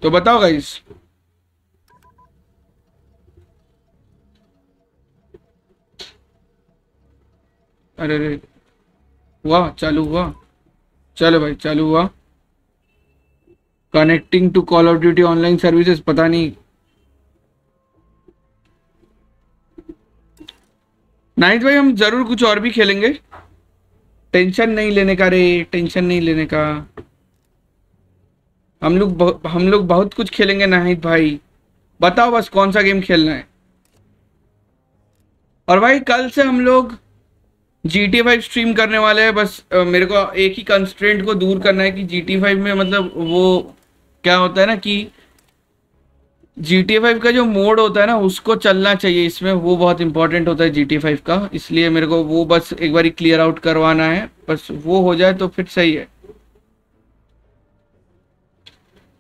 तो बताओ गाइस, अरे अरे हुआ, चालू हुआ, चलो भाई चालू हुआ। Connecting to Call of Duty online services, पता नहीं। नाइट भाई हम जरूर कुछ और भी खेलेंगे, टेंशन नहीं लेने का रे, टेंशन नहीं लेने का। हम लोग बहुत कुछ खेलेंगे नाइट भाई, बताओ बस कौन सा गेम खेलना है। और भाई कल से हम लोग GTA 5 स्ट्रीम करने वाले हैं, बस मेरे को एक ही कंस्ट्रेंट को दूर करना है कि GTA 5 में मतलब वो क्या होता है ना कि GTA 5 का जो मोड होता है ना उसको चलना चाहिए इसमें, वो बहुत इंपॉर्टेंट होता है GTA 5 का, इसलिए मेरे को वो बस एक बार क्लियर आउट करवाना है, बस वो हो जाए तो फिर सही है।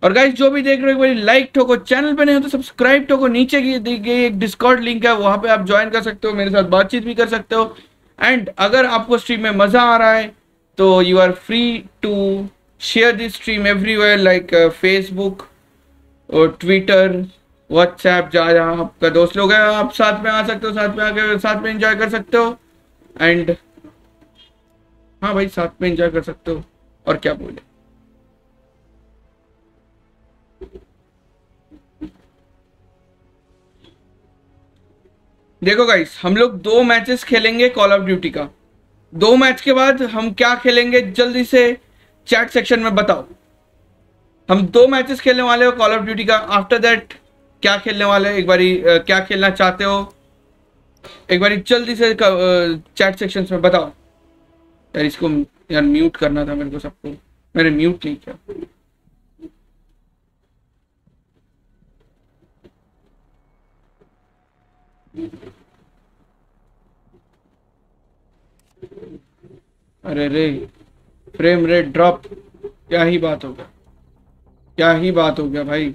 और गाइस जो भी देख रहे हो एक बार लाइक ठोको, चैनल पे नहीं हो तो सब्सक्राइब ठोको। नीचे दी गई एक डिस्कॉर्ड लिंक है, वहाँ पे आप ज्वाइन कर सकते हो, मेरे साथ बातचीत भी कर सकते हो। एंड अगर आपको स्ट्रीम में मजा आ रहा है तो you are free to share this stream everywhere like Facebook और ट्विटर व्हाट्सएप, जहाँ आपका दोस्त लोग है आप साथ में आ सकते हो, साथ में आके साथ में एंजॉय कर सकते हो। एंड हाँ भाई साथ में एंजॉय कर सकते हो, और क्या बोले। देखो गाइस हम लोग 2 मैचेस खेलेंगे कॉल ऑफ ड्यूटी का, 2 मैच के बाद हम क्या खेलेंगे जल्दी से चैट सेक्शन में बताओ। हम 2 मैचेस खेलने वाले हो कॉल ऑफ ड्यूटी का, आफ्टर दैट क्या खेलने वाले एक बारी क्या खेलना चाहते हो एक बारी जल्दी से चैट सेक्शन में बताओ। यार इसको यार म्यूट करना था मेरे को, सबको मैंने म्यूट नहीं किया। अरे रे फ्रेम रेट ड्रॉप, क्या ही बात हो गया, क्या ही बात हो गया भाई।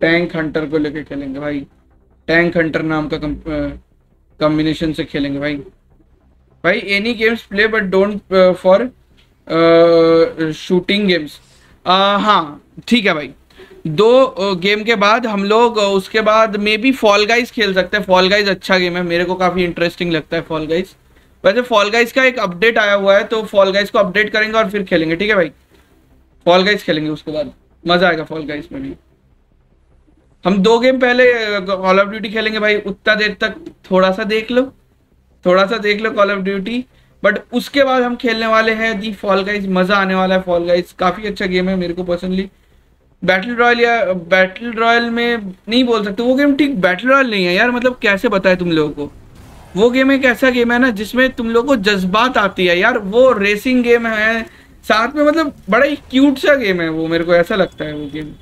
टैंक हंटर को लेके खेलेंगे भाई, टैंक हंटर नाम का कॉम्बिनेशन से खेलेंगे भाई। भाई any games play but don't for shooting games, हाँ ठीक है भाई। 2 गेम के बाद हम लोग उसके बाद मे बी फॉल गाइज खेल सकते हैं, फॉल गाइज अच्छा गेम है, मेरे को काफ़ी इंटरेस्टिंग लगता है फॉल गाइज। वैसे फॉल गाइज का एक अपडेट आया हुआ है तो फॉल गाइज को अपडेट करेंगे और फिर खेलेंगे, ठीक है भाई। फॉल गाइज खेलेंगे उसके बाद, मज़ा आएगा फॉल गाइज में भी। हम 2 गेम पहले कॉल ऑफ ड्यूटी खेलेंगे भाई, उतना देर तक थोड़ा सा देख लो, थोड़ा सा देख लो कॉल ऑफ ड्यूटी, बट उसके बाद हम खेलने वाले हैं दी फॉल गाइज, मज़ा आने वाला है। फॉल गाइज काफ़ी अच्छा गेम है मेरे को पर्सनली। बैटल रॉयल या बैटल रॉयल में नहीं बोल सकते वो गेम, ठीक बैटल रॉयल नहीं है यार, मतलब कैसे बताएं तुम लोगों को। वो गेम एक ऐसा गेम है ना जिसमें तुम लोगों को जज्बात आती है यार, वो रेसिंग गेम है साथ में, मतलब बड़ा ही क्यूट सा गेम है वो, मेरे को ऐसा लगता है वो गेम।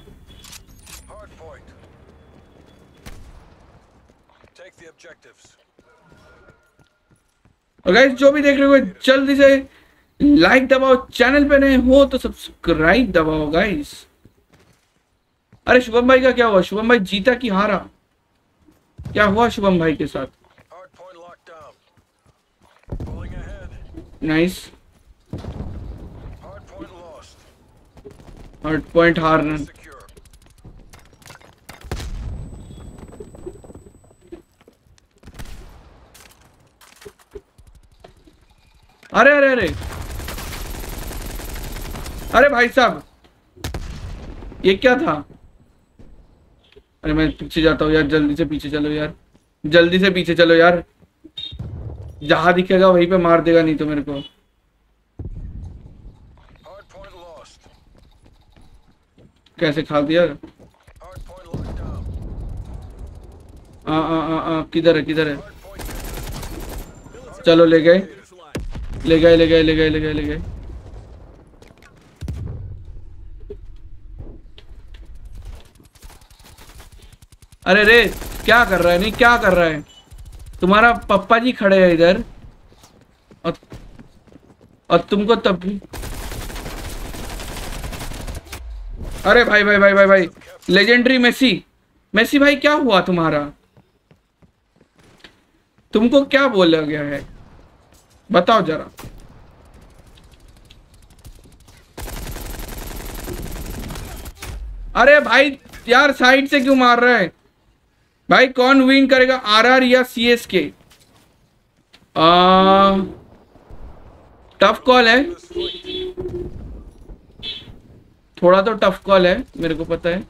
और गाइस जो भी देख रहे हो जल्दी से लाइक दबाओ, चैनल पे नए हो तो सब्सक्राइब दबाओ गाइस। अरे शुभम भाई का क्या हुआ? शुभम भाई जीता कि हारा? क्या हुआ शुभम भाई के साथ? नाइस, हार्ड पॉइंट हारना। अरे अरे अरे अरे भाई साहब, ये क्या था? अरे मैं पीछे जाता हूँ यार, जल्दी से पीछे चलो यार, जल्दी से पीछे चलो यार। जहां दिखेगा वहीं पे मार देगा, नहीं तो मेरे को। कैसे खा दिया? किधर है किधर है? चलो ले गए ले गए ले गए ले गए ले गए ले गए। अरे रे क्या कर रहा है? नहीं क्या कर रहा है? तुम्हारा पप्पा जी खड़े हैं इधर और तुमको तब भी। अरे भाई भाई भाई भाई भाई, लेजेंडरी मेसी, मेसी भाई क्या हुआ तुम्हारा? तुमको क्या बोला गया है बताओ जरा। अरे भाई यार साइड से क्यों मार रहा है भाई? कौन विन करेगा, आरआर या सीएसके? टफ कॉल है, थोड़ा तो टफ कॉल है, मेरे को पता है।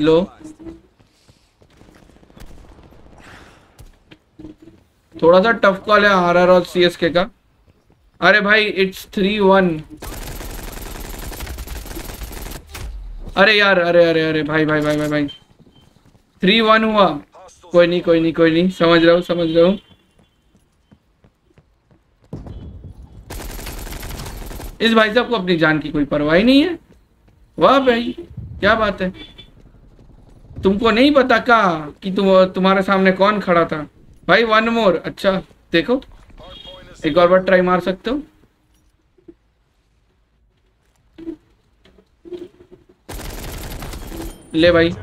लो थोड़ा सा टफ कॉल है आरआर और सीएसके का। अरे भाई इट्स 3-1। अरे यार अरे अरे अरे भाई भाई भाई भाई भाई 3-1 हुआ। कोई नहीं कोई नहीं कोई नहीं, समझ रहा हूँ समझ रहा हूँ। इस भाई साहब को अपनी जान की कोई परवाह नहीं है। वाह भाई क्या बात है। तुमको नहीं पता का कि तुम्हारे सामने कौन खड़ा था भाई? वन मोर, अच्छा देखो एक और बार ट्राई मार सकते हो। ले भाई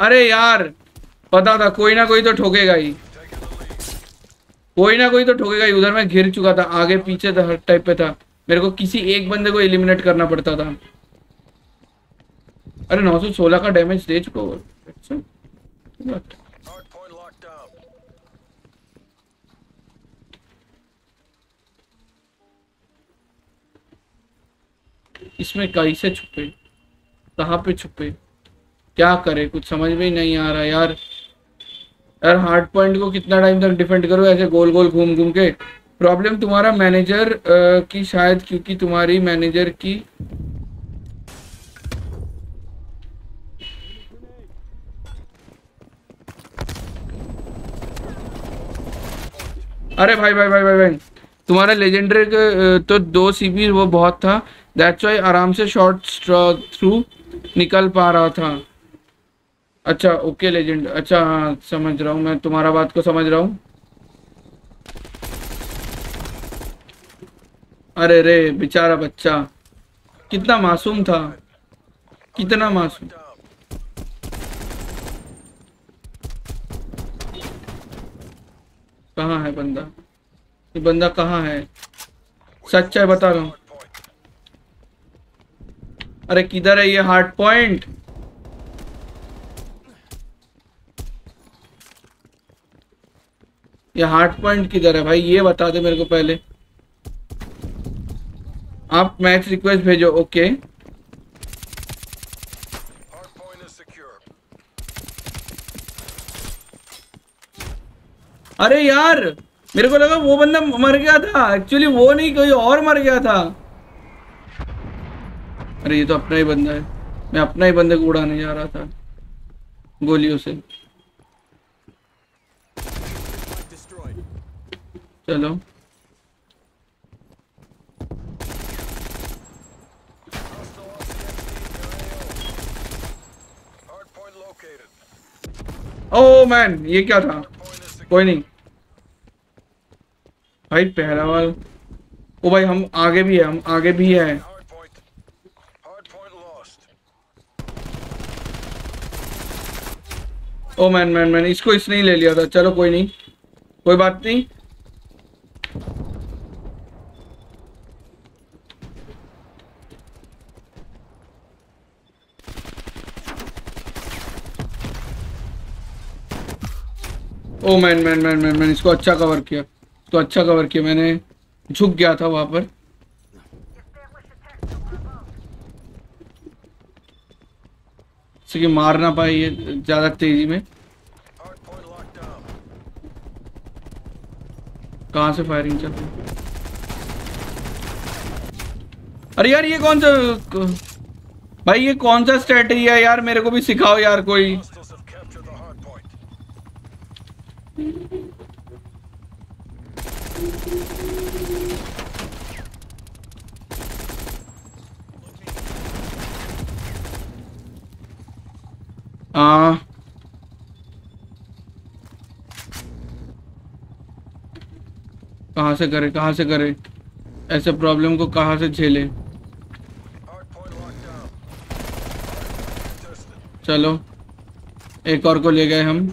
अरे यार पता था कोई ना कोई तो ठोकेगा ही, कोई ना कोई तो ठोकेगा ही। उधर मैं घिर चुका था, आगे पीछे था, हर टाइप पे था। मेरे को किसी एक बंदे को एलिमिनेट करना पड़ता था। अरे 916 का डैमेज दे चुका वो। इसमें कैसे छुपे, कहाँ पे छुपे, क्या करे, कुछ समझ में ही नहीं आ रहा यार। यार हार्ड पॉइंट को कितना टाइम तक डिफेंड करो ऐसे गोल गोल घूम घूम के? प्रॉब्लम तुम्हारा मैनेजर की शायद, क्योंकि तुम्हारी मैनेजर की अरे भाई भाई भाई भाई भाई तुम्हारा लेजेंडरी तो 2 CP वो बहुत था, दैट्स वाई आराम से शॉर्ट थ्रू निकल पा रहा था। अच्छा ओके लेजेंड, अच्छा हाँ समझ रहा हूँ मैं, तुम्हारा बात को समझ रहा हूँ। अरे रे बेचारा बच्चा कितना मासूम था, कितना मासूम। कहाँ है बंदा? ये बंदा कहाँ है? सच्चा है बता रहा हूँ। अरे किधर है ये हार्ड पॉइंट? ये हार्ड पॉइंट किधर है भाई ये बता दे मेरे को पहले। आप मैच रिक्वेस्ट भेजो ओके। अरे यार मेरे को लगा वो बंदा मर गया था, एक्चुअली वो नहीं कोई और मर गया था। अरे ये तो अपना ही बंदा है, मैं अपना ही बंदे को उड़ाने जा रहा था गोलियों से। चलो ओह मैन, ये क्या था? कोई नहीं भाई, पहला वाल। ओ भाई हम आगे भी है, हम आगे भी है। ओ मैन मैन मैन, इसको इसने ही ले लिया था। चलो कोई नहीं, कोई बात नहीं। Oh man man man man man, इसको अच्छा कवर किया, तो अच्छा कवर किया मैंने, झुक गया था वहां पर। कि मार ना पाए ये ज्यादा तेजी में। कहां से फायरिंग चल रही? अरे यार ये कौन सा भाई, ये कौन सा स्ट्रेटजी है यार? मेरे को भी सिखाओ यार कोई। कहां से करे, कहां से करे? ऐसे प्रॉब्लम को कहां से झेले? चलो एक और को ले गए हम।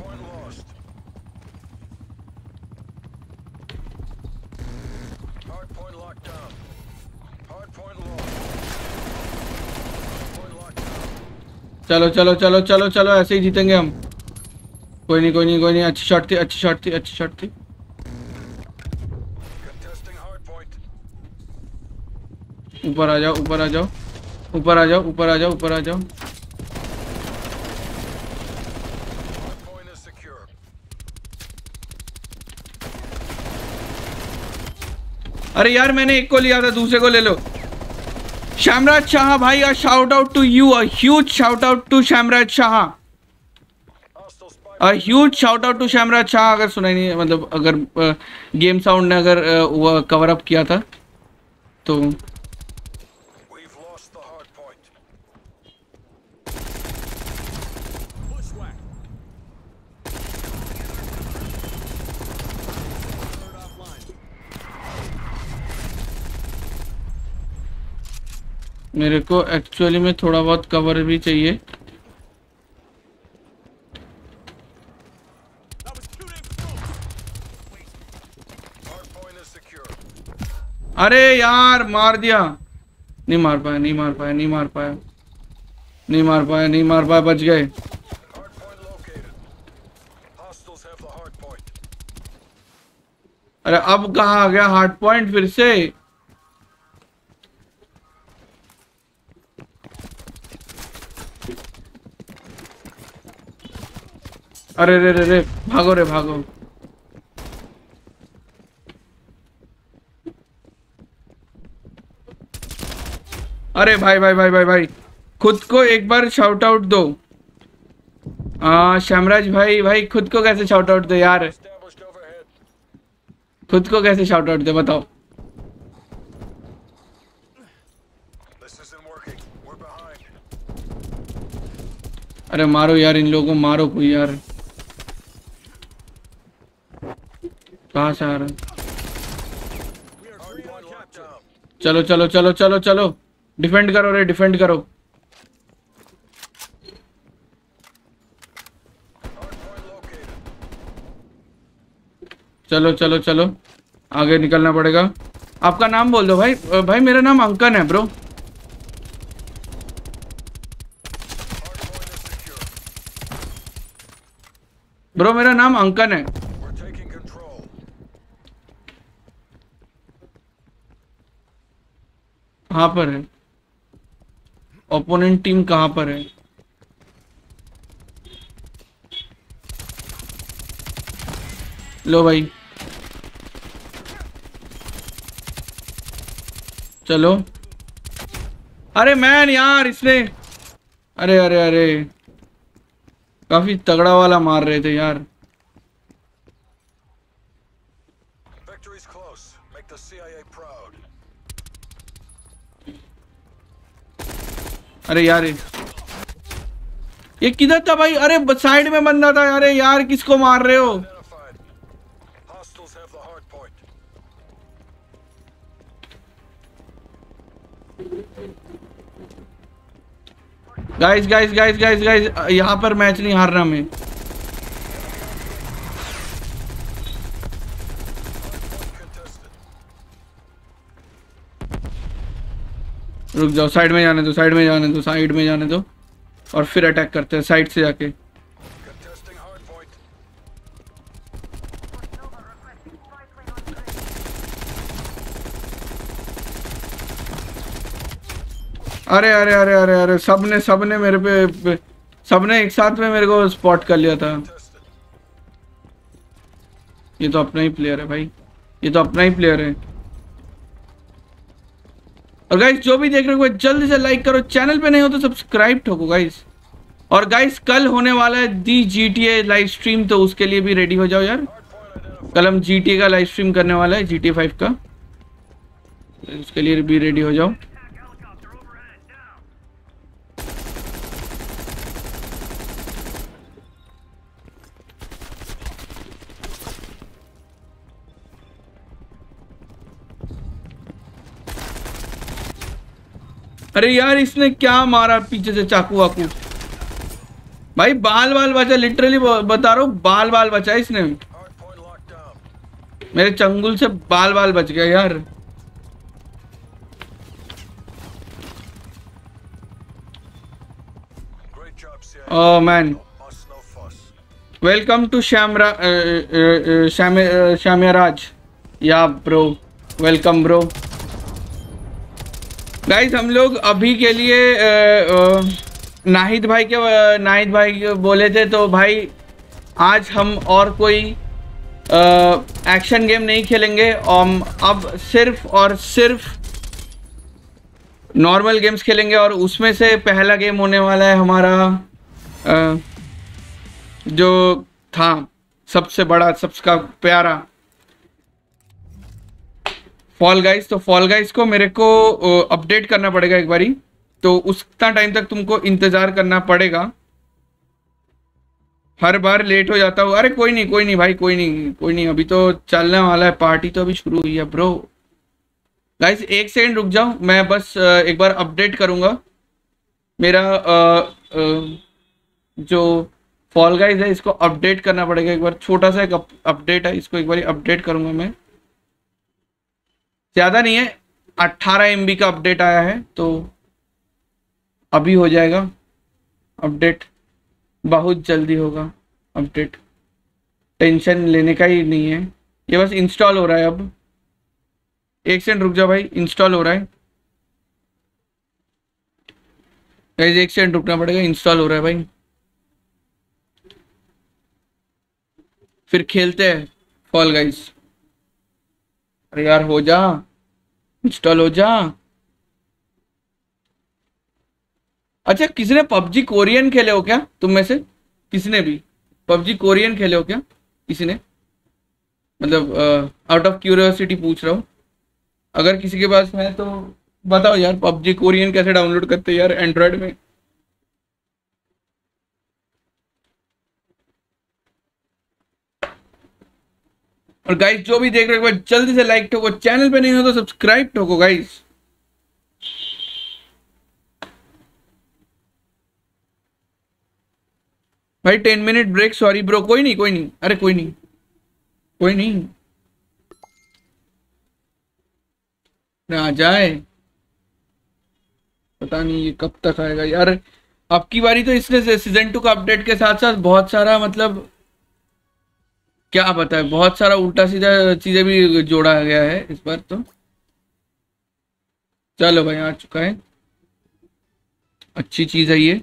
चलो चलो चलो चलो चलो, ऐसे ही जीतेंगे हम। कोई नहीं कोई नहीं कोई नहीं, अच्छी शॉट थी, अच्छी शॉट थी, अच्छी शॉट थी। ऊपर आ जाओ, ऊपर आ जाओ, ऊपर आ जाओ, ऊपर आ जाओ, ऊपर आ जाओ। अरे यार मैंने एक को लिया था, दूसरे को ले लो। शामराज शाह भाई, a shout out to you, a huge shout out to शामराज शाह, a huge shout out to शामराज शाह। अगर सुनाई नहीं, मतलब अगर गेम साउंड ने अगर वो कवर अप किया था तो। मेरे को एक्चुअली में थोड़ा बहुत कवर भी चाहिए। अरे यार मार दिया, नहीं मार पाया, नहीं मार पाया, नहीं मार पाया, नहीं मार पाया, नहीं मार पाया, बच गए। अरे अब कहाँ आ गया हार्ड पॉइंट फिर से? अरे रे रे रे, भागो रे भागो। अरे भाई भाई भाई भाई भाई, खुद को एक बार शाउट आउट दो। श्यामराज भाई भाई, खुद को कैसे शाउट आउट दो यार? खुद को कैसे शाउट आउट दो बताओ? अरे मारो यार इन लोगों को, मारो कोई यार। कहां से आ रहा है? चलो चलो चलो चलो चलो, डिफेंड करो रे, डिफेंड करो। चलो चलो चलो, आगे निकलना पड़ेगा। आपका नाम बोल दो भाई। भाई मेरा नाम अंकन है ब्रो। ब्रो मेरा नाम अंकन है। कहाँ पर है ओपोनेंट टीम? कहाँ पर है? लो भाई, चलो। अरे मैन यार इसने, अरे अरे अरे, काफी तगड़ा वाला मार रहे थे यार। अरे यार ये किधर था भाई? अरे साइड में बंदा था। अरे यार किसको मार रहे हो? Guys guys guys guys guys यहाँ पर मैच नहीं हारना मैं। रुक जाओ, साइड में जाने दो, साइड में जाने दो, साइड में जाने दो और फिर अटैक करते हैं साइड से जाके। अरे अरे अरे अरे अरे सबने मेरे पे, सबने एक साथ में मेरे को स्पॉट कर लिया था। ये तो अपना ही प्लेयर है भाई, ये तो अपना ही प्लेयर है। और गाइस जो भी देख रहे हो जल्दी से लाइक करो, चैनल पे नहीं हो तो सब्सक्राइब ठोको गाइस। और गाइस कल होने वाला है दी GTA लाइव स्ट्रीम, तो उसके लिए भी रेडी हो जाओ यार। कल हम GTA का लाइव स्ट्रीम करने वाला है, GTA 5 का, उसके लिए भी रेडी हो जाओ। अरे यार इसने क्या मारा पीछे से चाकू वाकू भाई, बाल बाल बचा, लिटरली बता रहा हूँ बाल बाल बचा इसने, मेरे चंगुल से बाल बाल बच गया यार। Oh man, welcome to Shyamraj या ब्रो, वेलकम ब्रो। गाइस हम लोग अभी के लिए नाहिद भाई के बोले थे, तो भाई आज हम और कोई एक्शन गेम नहीं खेलेंगे और अब सिर्फ और सिर्फ नॉर्मल गेम्स खेलेंगे। और उसमें से पहला गेम होने वाला है हमारा जो था सबसे बड़ा, सबका प्यारा फॉल गाइस। तो फॉल गाइस को मेरे को अपडेट करना पड़ेगा एक बारी, तो उसका टाइम तक तुमको इंतज़ार करना पड़ेगा। हर बार लेट हो जाता हूँ। अरे कोई नहीं भाई, कोई नहीं, अभी तो चलने वाला है, पार्टी तो अभी शुरू हुई है ब्रो। गाइस एक सेकंड रुक जाओ, मैं बस एक बार अपडेट करूँगा मेरा जो फॉल गाइस है, इसको अपडेट करना पड़ेगा एक बार। छोटा सा एक अपडेट है, इसको एक बार अपडेट करूँगा मैं। ज़्यादा नहीं है, 18 MB का अपडेट आया है, तो अभी हो जाएगा अपडेट, बहुत जल्दी होगा अपडेट, टेंशन लेने का ही नहीं है। ये बस इंस्टॉल हो रहा है अब, एक सेकंड रुक जाओ भाई, इंस्टॉल हो रहा है गाइस, एक सेकंड रुकना पड़ेगा, इंस्टॉल हो रहा है भाई, फिर खेलते हैं फॉल गाइस। अरे यार हो जा, इंस्टॉल हो जा। अच्छा किसी ने पबजी कोरियन खेले हो क्या तुम में से? किसी ने भी पबजी कोरियन खेले हो क्या किसी ने? मतलब आउट ऑफ क्यूरियोसिटी पूछ रहा हूँ, अगर किसी के पास है तो बताओ यार पबजी कोरियन कैसे डाउनलोड करते हैं यार एंड्रॉयड में। और गाइस जो भी देख रहे हो जल्दी से लाइक ठोको, चैनल पे नहीं हो तो सब्सक्राइब ठोको गाइस। भाई 10 मिनट ब्रेक, सॉरी ब्रो। कोई नहीं, अरे कोई नहीं ना जाए, पता नहीं ये कब तक आएगा यार। अब की बारी तो इसने सीजन 2 का अपडेट के साथ साथ बहुत सारा, मतलब क्या बताए, बहुत सारा उल्टा सीधा चीजें भी जोड़ा गया है इस बार तो। चलो भाई आ चुका है, अच्छी चीज है ये,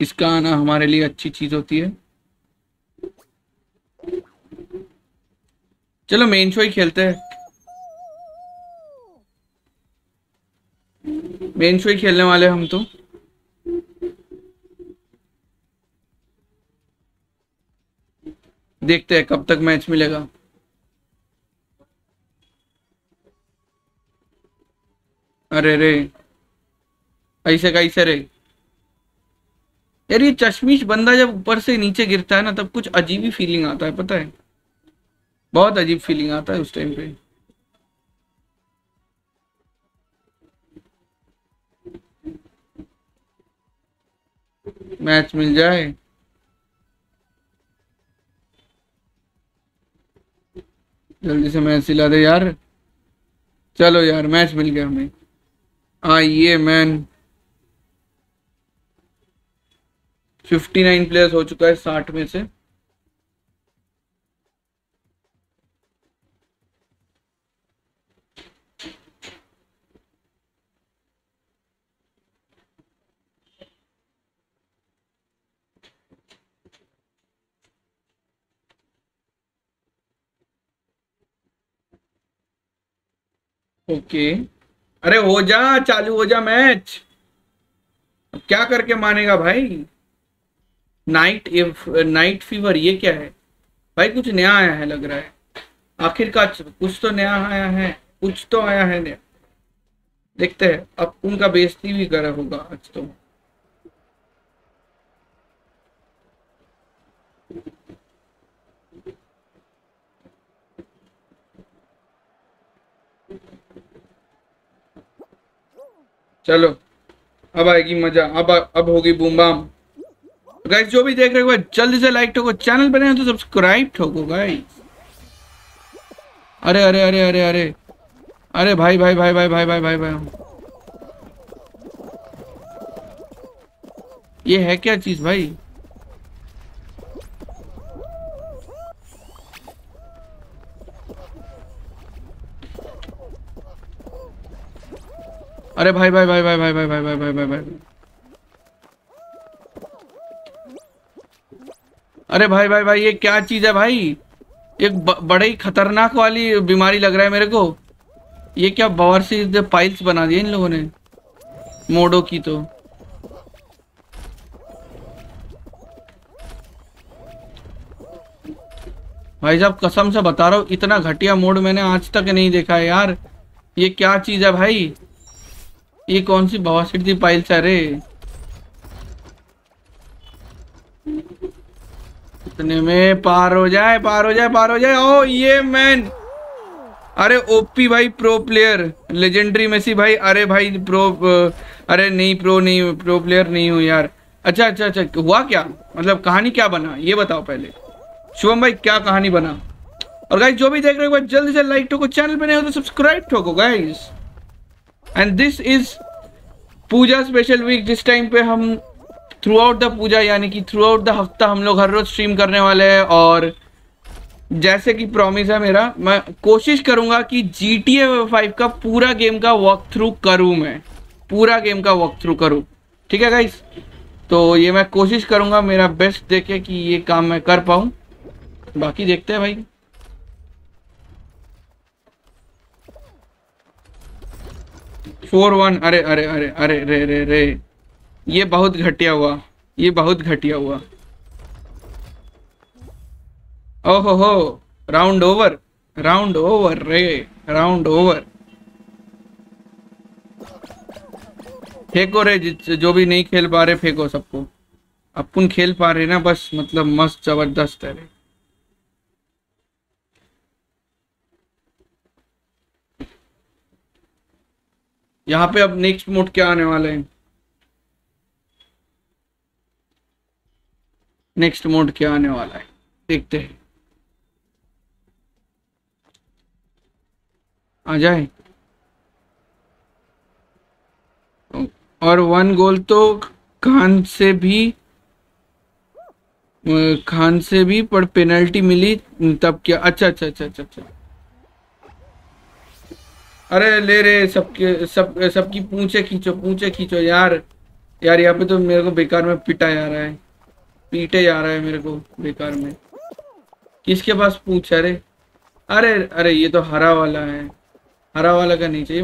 इसका आना हमारे लिए अच्छी चीज होती है। चलो मेन शो ही खेलते हैं, मेन शो ही खेलने वाले हम तो। देखते हैं कब तक मैच मिलेगा। अरे रे ऐसे कैसे रे, यार ये चश्मिश बंदा जब ऊपर से नीचे गिरता है ना तब कुछ अजीब ही फीलिंग आता है, पता है, बहुत अजीब फीलिंग आता है उस टाइम पे। मैच मिल जाए जल्दी से, मैच दिला दे यार। चलो यार मैच मिल गया हमें। आइए मैन, 59 प्लेयर्स हो चुका है 60 में से। ओके, अरे हो जा, चालू हो जा मैच। अब क्या करके मानेगा भाई। नाइट फीवर ये क्या है भाई, कुछ नया आया है लग रहा है। आखिरकार कुछ तो नया आया है, कुछ तो आया है नया। देखते हैं, अब उनका बेइज्जती भी करा होगा आज तो। चलो अब आएगी मजा, अब होगी बूमबाम। गाइस जो भी देख रहे हो जल्दी से लाइक ठोको, चैनल बने हो तो सब्सक्राइब ठोको गाइस। अरे अरे अरे अरे अरे अरे भाई भाई भाई भाई भाई भाई भाई भाई, ये है क्या चीज भाई। अरे भाई भाई भाई भाई भाई भाई भाई भाई भाई भाई, अरे भाई भाई भाई, ये क्या चीज है भाई। एक बड़े ही खतरनाक वाली बीमारी लग रहा है मेरे को। ये क्या बाहर से पाइल्स बना दिए इन लोगों ने मोडो की। तो भाई साहब कसम से बता रहा हूँ, इतना घटिया मोड मैंने आज तक नहीं देखा है यार। ये क्या चीज है भाई, ये कौन सी बवासीर थी पाइल्स। अरे इतने में पार हो जाए, पार हो जाए, पार हो जाए। ओ ये मैन, अरे ओपी भाई, प्रो प्लेयर लेजेंडरी मेसी भाई। अरे भाई प्रो, अरे नहीं प्रो नहीं, प्रो प्लेयर नहीं हूँ यार। अच्छा अच्छा अच्छा, हुआ क्या मतलब, कहानी क्या बना ये बताओ पहले शुभम भाई, क्या कहानी बना। और गाइस जो भी देख रहे हो जल्दी से लाइक ठोको, चैनल पे नहीं हो तो सब्सक्राइब ठोको guys. And this is Puja special week, जिस टाइम पे हम थ्रू आउट द पूजा यानी कि थ्रू आउट द हफ्ता हम लोग हर रोज स्ट्रीम करने वाले हैं। और जैसे कि प्रॉमिस है मेरा, मैं कोशिश करूंगा कि GTA 5 का पूरा गेम का वॉक थ्रू करूं, मैं पूरा गेम का वॉक थ्रू करूं, ठीक है गाइस। तो ये मैं कोशिश करूंगा मेरा बेस्ट देके कि ये काम मैं कर पाऊं, बाकी देखते हैं भाई। फोर वन, अरे अरे अरे अरे रे रे रे, ये बहुत घटिया हुआ, ये बहुत घटिया हुआ। ओहो हो, राउंड ओवर, राउंड ओवर रे, राउंड ओवर। फेंको रे, जो भी नहीं खेल पा रहे फेंको सबको, अपन खेल पा रहे ना बस, मतलब मस्त जबरदस्त है रे। यहाँ पे अब नेक्स्ट मोड क्या आने वाले हैं, नेक्स्ट मोड क्या आने वाला है देखते हैं। आ जाए और वन गोल तो खान से भी पर पेनल्टी मिली तब क्या। अच्छा अच्छा अच्छा अच्छा अच्छा, अरे ले रे, सबकी पूंछे खींचो यार। यार यहाँ पे तो मेरे को बेकार में पीटा जा रहा है मेरे को बेकार में। किसके पास पूछ है रे, अरे अरे ये तो हरा वाला है, हरा वाला का नहीं चाहिए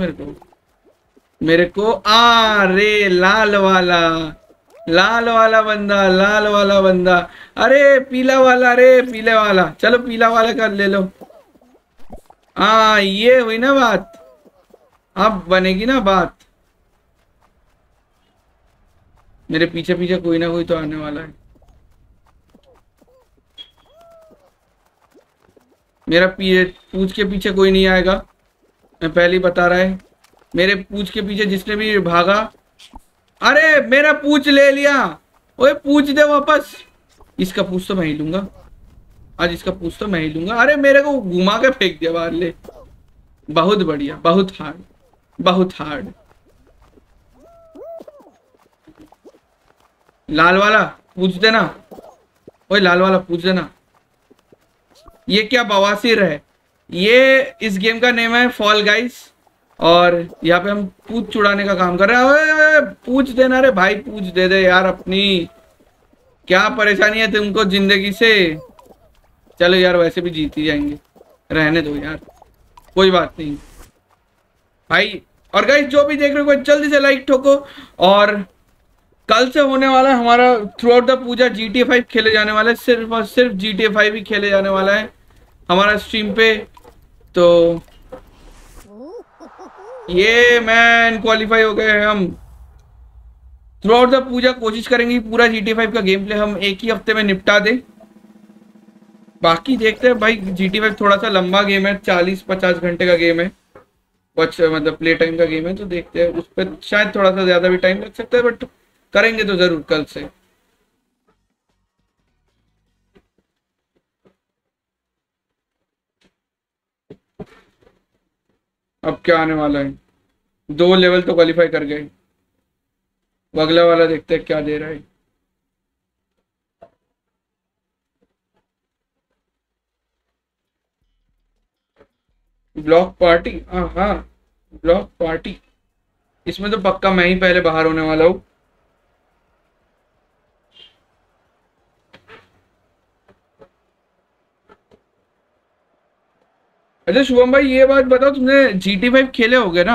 मेरे को आ रे, लाल वाला बंदा, अरे पीला वाला रे, पीले वाला, चलो पीला वाला का ले लो। हाँ ये हुई ना बात, अब बनेगी ना बात। मेरे पीछे पीछे कोई ना कोई तो आने वाला है। मेरा पूछ के पीछे कोई नहीं आएगा, मैं पहले ही बता रहा है। मेरे पूछ के पीछे जिसने भी भागा, अरे मेरा पूछ ले लिया, ओए पूछ दे वापस। इसका पूछ तो मैं ही लूंगा आज, इसका पूछ तो मैं ही लूंगा। अरे मेरे को घुमा के फेंक दिया बाहर ले। बहुत बढ़िया, बहुत हार्ड, बहुत हार्ड। लाल वाला पूछ देना, ओए लाल वाला पूछ देना। ये क्या बवासीर है, ये इस गेम का नेम है फॉल गाइज, और यहाँ पे हम पूछ चुड़ाने का काम कर रहे हैं। ओए पूछ देना रे भाई, पूछ दे दे यार अपनी, क्या परेशानी है तुमको जिंदगी से। चलो यार वैसे भी जीत ही जाएंगे, रहने दो यार कोई बात नहीं भाई। और गाइज जो भी देख रहे हो जल्दी से लाइक ठोको। और कल से होने वाला हमारा throughout the Puja GTA 5 खेले जाने वाला है, सिर्फ और सिर्फ GTA 5 ही खेले जाने वाला है हमारा स्ट्रीम पे। तो ये मैन क्वालिफाई हो गए हम। थ्रू आउट द पूजा कोशिश करेंगे पूरा GTA 5 का गेम प्ले हम एक ही हफ्ते में निपटा दें। बाकी देखते हैं भाई, GTA 5 थोड़ा सा लंबा गेम है, 40-50 घंटे का गेम है, मतलब प्ले टाइम का गेम है। तो देखते हैं उस पर शायद थोड़ा सा ज्यादा भी टाइम लग सकता है, बट करेंगे तो जरूर कल से। अब क्या आने वाला है, 2 लेवल तो क्वालिफाई कर गए, अगला वाला देखते हैं क्या दे रहा है। ब्लॉक पार्टी, हाँ ब्लॉक पार्टी, इसमें तो पक्का मैं ही पहले बाहर होने वाला हूँ। अच्छा शुभम भाई ये बात बताओ, तुमने GTA 5 खेले होगे ना?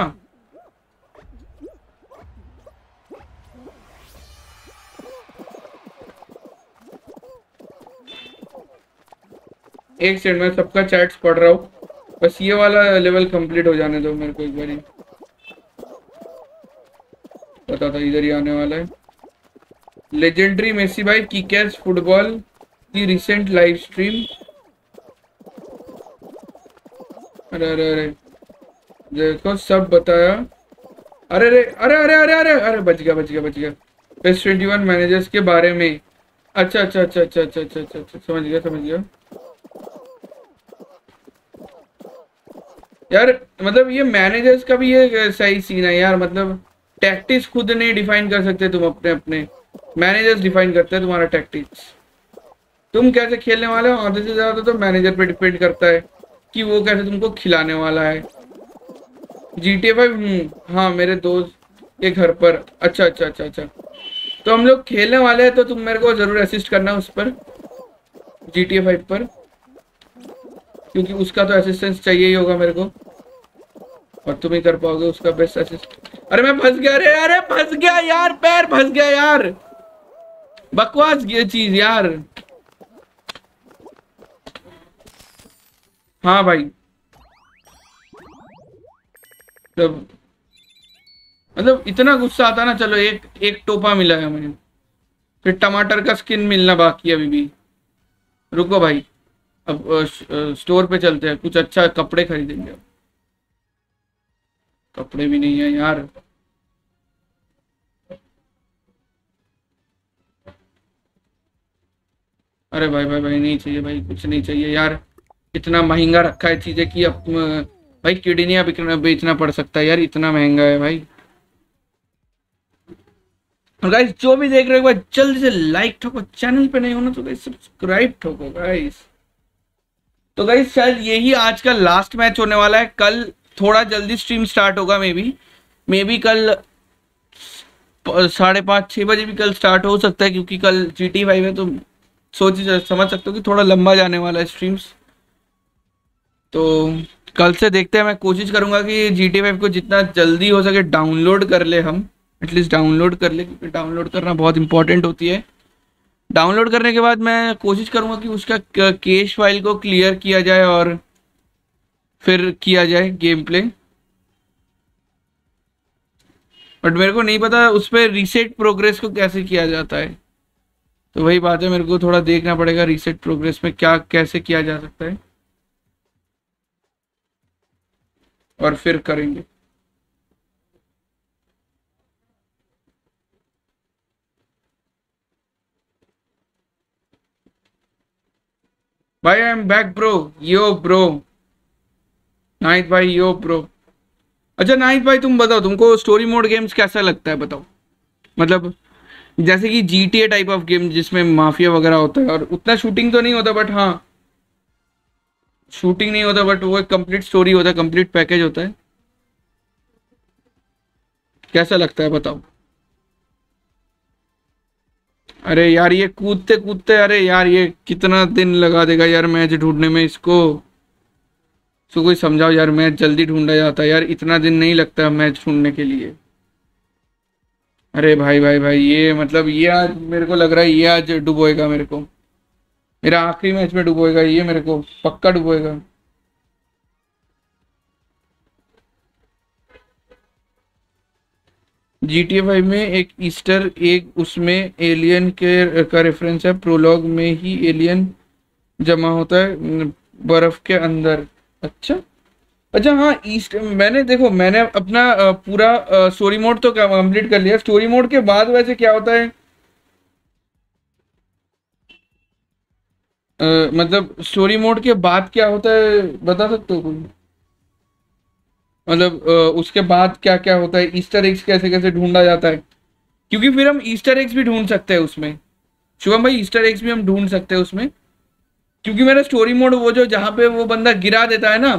एक सेकंड में सबका चैट्स पढ़ रहा हूँ, बस ये वाला लेवल कंप्लीट हो जाने दो मेरे को एक बारी। पता था इधर ही आने वाला है। लेजेंडरी मेसी भाई किकर्स फुटबॉल की रिसेंट लाइव स्ट्रीम। अरे अरे अरे देखो सब बताया। अरे अरे अरे अरे अरे अरे अरे बच गया बच गया बच गया। PES 21 मैनेजर्स के बारे में, अच्छा अच्छा अच्छा अच्छा अच्छा अच्छा अच्छा समझ गया समझ गया। यार मतलब ये मैनेजर्स का भी ये सही सीन है यार, मतलब टैक्टिक्स खुद नहीं डिफाइन कर सकते तुम अपने, अपने मैनेजर्स डिफाइन करते हैं तुम्हारा टैक्टिक्स, तुम कैसे खेलने वाले हो आधे से ज्यादा तो मैनेजर पे डिपेंड करता है कि वो कैसे तुमको खिलाने वाला है। GTA 5 हाँ मेरे दोस्त के घर पर, अच्छा अच्छा अच्छा अच्छा तो हम लोग खेलने वाले हैं, तो तुम मेरे को जरूर असिस्ट करना उस पर GTA 5 पर, क्योंकि उसका तो असिस्टेंस चाहिए ही होगा मेरे को, और तुम ही कर पाओगे उसका बेस्ट असिस्ट। अरे मैं फंस गया, अरे अरे फंस गया यार, पैर फंस गया यार, बकवास ये चीज यार। हाँ भाई मतलब इतना गुस्सा आता ना। चलो एक टोपा मिला है मुझे, फिर टमाटर का स्किन मिलना बाकी है अभी भी। रुको भाई अब स्टोर पे चलते हैं, कुछ अच्छा कपड़े खरीदेंगे। अब कपड़े भी नहीं है यार। अरे भाई भाई भाई नहीं चाहिए भाई, कुछ नहीं चाहिए यार, इतना महंगा रखा है चीजें कि अब भाई किडनिया बेचना पड़ सकता है यार, इतना महंगा है भाई। और गाइस जो भी देख रहे हो जल्दी से लाइक ठोको, चैनल पे नहीं होना तो गाइस सब्सक्राइब ठोको गाइस। तो गाइस शायद यही आज का लास्ट मैच होने वाला है, कल थोड़ा जल्दी स्ट्रीम स्टार्ट होगा, मे बी कल 5:30-6 बजे भी कल स्टार्ट हो सकता है, क्योंकि कल GTA 5 है तो सोच समझ सकते हो कि थोड़ा लंबा जाने वाला है स्ट्रीम्स। तो कल से देखते हैं, मैं कोशिश करूंगा कि GTA 5 को जितना जल्दी हो सके डाउनलोड कर ले हम, एटलीस्ट डाउनलोड कर ले, क्योंकि डाउनलोड करना बहुत इंपॉर्टेंट होती है। डाउनलोड करने के बाद मैं कोशिश करूंगा कि उसका कैश फाइल को क्लियर किया जाए और फिर किया जाए गेम प्ले। बट मेरे को नहीं पता उस पर रीसेट प्रोग्रेस को कैसे किया जाता है, तो वही बात है, मेरे को थोड़ा देखना पड़ेगा रीसेट प्रोग्रेस में क्या कैसे किया जा सकता है और फिर करेंगे। भाई I am back bro, yo bro night भाई, यो ब्रो। अच्छा नाइट भाई तुम बताओ तुमको स्टोरी मोड गेम्स कैसा लगता है, बताओ, मतलब जैसे कि GTA टाइप ऑफ गेम जिसमें माफिया वगैरह होता है और उतना शूटिंग तो नहीं होता, बट हाँ शूटिंग नहीं होता बट वो एक कंप्लीट स्टोरी होता है, कंप्लीट पैकेज होता है, कैसा लगता है बताओ। अरे यार ये कूदते कूदते, अरे यार ये कितना दिन लगा देगा यार मैच ढूंढने में, इसको कोई समझाओ यार, मैच जल्दी ढूंढा जाता है यार, इतना दिन नहीं लगता मैच ढूंढने के लिए। अरे भाई भाई भाई ये मतलब ये आज मेरे को लग रहा है ये आज डुबोएगा मेरे को, मेरा आखिरी मैच में डुबोएगा ये, मेरे को पक्का डुबोएगा। GTA 5 में एक ईस्टर एग, उसमें एलियन के का रेफरेंस है, प्रोलॉग में ही एलियन जमा होता है बर्फ के अंदर। अच्छा अच्छा हाँ ईस्ट, मैंने देखो मैंने अपना पूरा स्टोरी मोड तो कंप्लीट कर लिया। स्टोरी मोड के बाद वैसे क्या होता है, मतलब स्टोरी मोड के बाद क्या होता है बता सकते हो कोई, मतलब उसके बाद क्या क्या होता है, ईस्टर एग्स कैसे कैसे ढूंढा जाता है, क्योंकि फिर हम ईस्टर एग्स भी ढूंढ सकते हैं उसमें। शुभम भाई ईस्टर एग्स भी हम ढूंढ सकते हैं उसमें, क्योंकि मेरा स्टोरी मोड वो जो जहाँ पे वो बंदा गिरा देता है ना,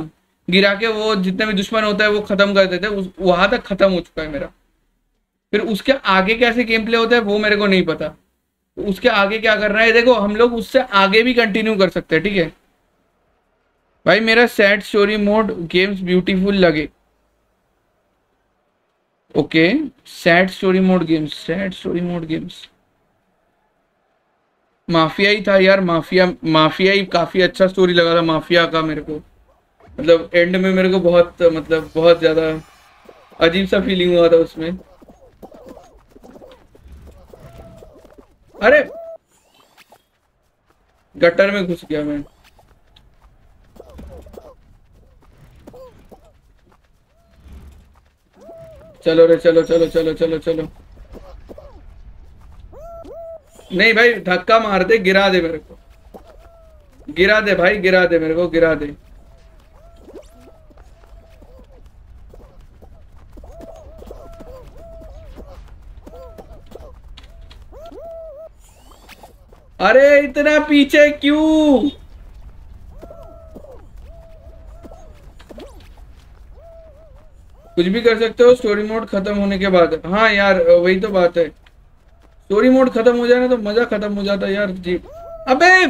गिरा के वो जितने भी दुश्मन होता है वो खत्म कर देते हैं, वहां तक खत्म हो चुका है मेरा। फिर उसके आगे कैसे गेम प्ले होता है वो मेरे को नहीं पता, उसके आगे क्या करना है। देखो हम लोग उससे आगे भी कंटिन्यू कर सकते हैं, ठीक है भाई। मेरा sad story mode games beautiful लगे। Okay sad story mode games, sad story mode games mafia ही था यार, माफिया ही काफी अच्छा स्टोरी लगा था माफिया का मेरे को, मतलब एंड में मेरे को बहुत मतलब बहुत ज्यादा अजीब सा फीलिंग हुआ था उसमें। अरे गटर में घुस गया मैं। चलो रे चलो चलो चलो चलो चलो, नहीं भाई धक्का मार दे, गिरा दे मेरे को, गिरा दे भाई, गिरा दे मेरे को, गिरा दे। अरे इतना पीछे क्यों, कुछ भी कर सकते हो स्टोरी मोड खत्म होने के बाद। हाँ यार वही तो बात है, स्टोरी मोड खत्म हो जाए ना तो मजा खत्म हो जाता है यार जी। अबे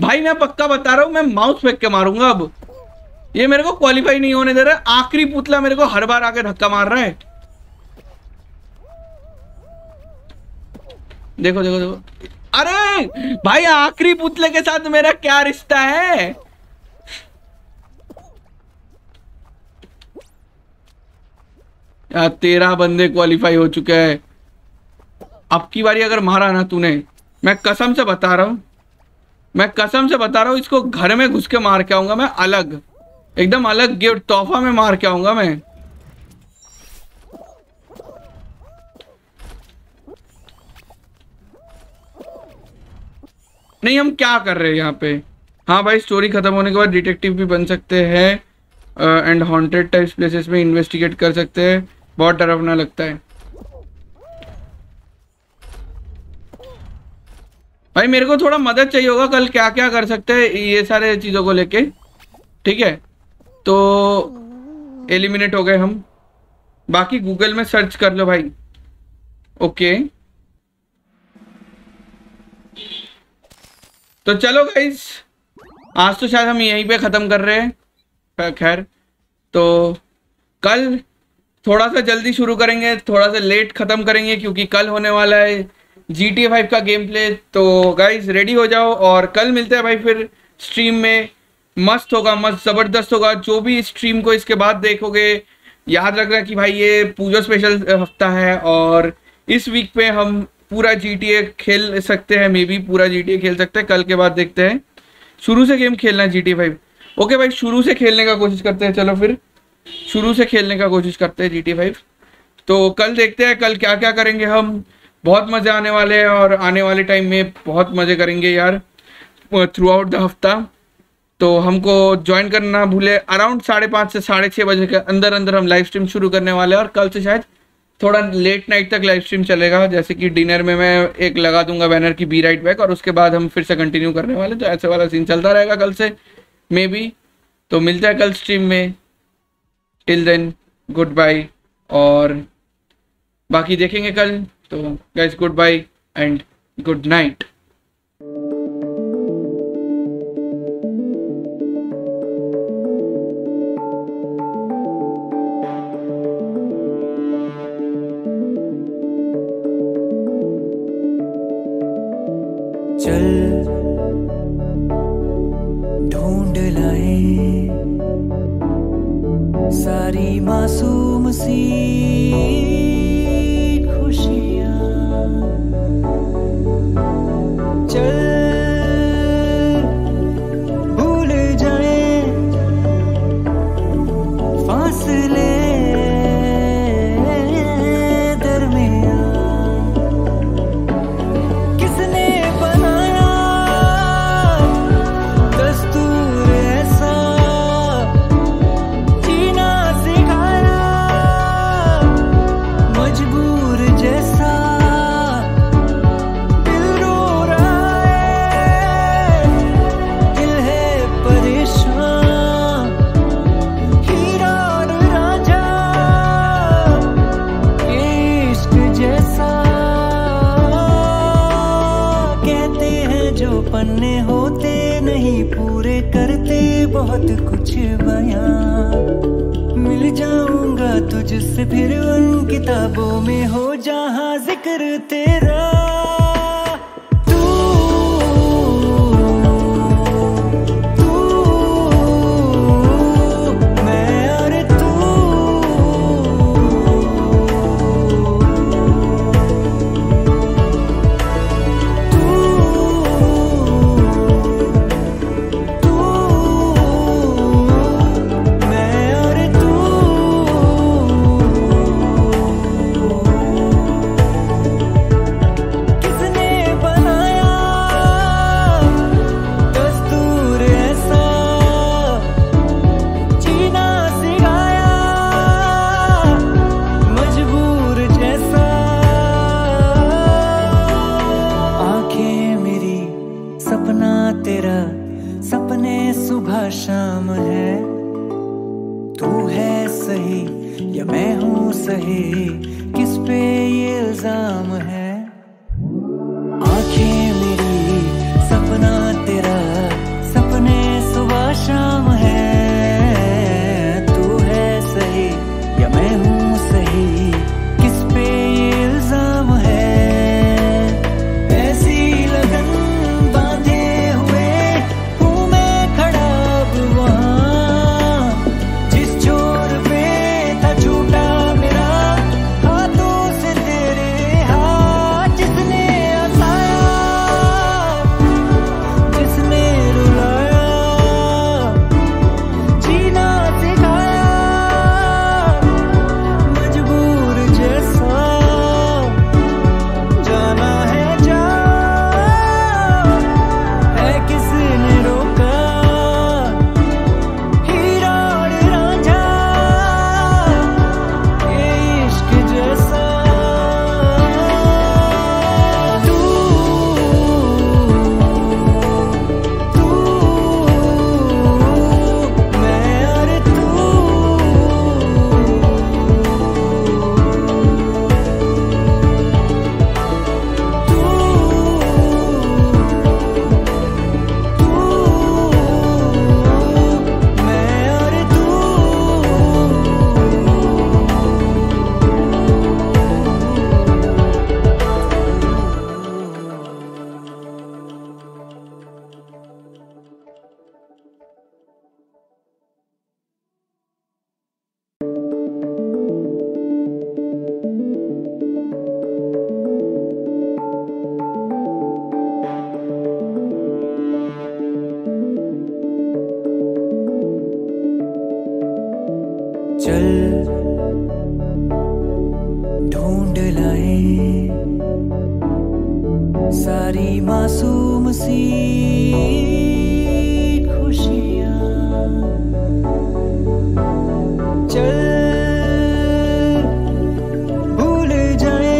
भाई मैं पक्का बता रहा हूँ मैं माउस फेंक के मारूंगा अब, ये मेरे को क्वालिफाई नहीं होने दे रहा, आखिरी पुतला मेरे को हर बार आके धक्का मार रहा है। देखो देखो देखो, अरे भाई आखिरी पुतले के साथ मेरा क्या रिश्ता है। यार 13 बंदे क्वालिफाई हो चुके हैं, अब की बारी अगर मारा ना तूने, मैं कसम से बता रहा हूँ, मैं कसम से बता रहा हूँ इसको घर में घुस के मार के आऊंगा मैं, अलग एकदम अलग गिफ्ट तोहफा में मार के आऊंगा मैं। नहीं हम क्या कर रहे हैं यहाँ पे। हाँ भाई स्टोरी खत्म होने के बाद डिटेक्टिव भी बन सकते हैं एंड हॉन्टेड टाइप्स प्लेसेस में इन्वेस्टिगेट कर सकते हैं, बहुत डरावना लगता है भाई। मेरे को थोड़ा मदद चाहिए होगा कल क्या क्या कर सकते हैं ये सारे चीज़ों को लेके, ठीक है। तो एलिमिनेट हो गए हम, बाकी गूगल में सर्च कर लो भाई। ओके तो चलो गाइस आज तो शायद हम यहीं पे ख़त्म कर रहे हैं, खैर तो कल थोड़ा सा जल्दी शुरू करेंगे, थोड़ा सा लेट ख़त्म करेंगे क्योंकि कल होने वाला है GTA 5 का गेम प्ले। तो गाइज रेडी हो जाओ और कल मिलते हैं भाई फिर स्ट्रीम में, मस्त होगा, मस्त ज़बरदस्त होगा। जो भी स्ट्रीम को इसके बाद देखोगे याद रखना कि भाई ये पूजो स्पेशल हफ्ता है और इस वीक पे हम पूरा GTA खेल सकते हैं, मे बी पूरा GTA खेल सकते हैं। कल के बाद देखते हैं, शुरू से गेम खेलना है GTA 5। ओके भाई, शुरू से खेलने का कोशिश करते हैं। चलो फिर शुरू से खेलने का कोशिश करते हैं GTA 5। तो कल देखते हैं कल क्या क्या करेंगे हम, बहुत मज़े आने वाले हैं और आने वाले टाइम में बहुत मज़े करेंगे यार थ्रू आउट द हफ्ता। तो हमको ज्वाइन करना भूले, अराउंड 5:30 से 6:30 बजे के अंदर अंदर हम लाइव स्ट्रीम शुरू करने वाले हैं और कल से शायद थोड़ा लेट नाइट तक लाइव स्ट्रीम चलेगा। जैसे कि डिनर में मैं एक लगा दूंगा बैनर की बी राइट बैक और उसके बाद हम फिर से कंटिन्यू करने वाले। तो ऐसे वाला सीन चलता रहेगा कल से मे बी। तो मिलता है कल स्ट्रीम में, टिल देन गुड बाय और बाकी देखेंगे कल। तो guys good bye and good night. ढूंढ लाए सारी मासूम सी खुशियाँ, चल भूल जाए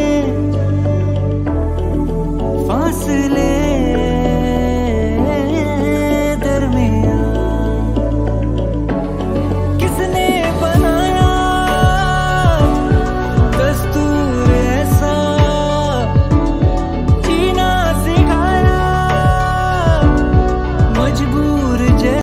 फासले you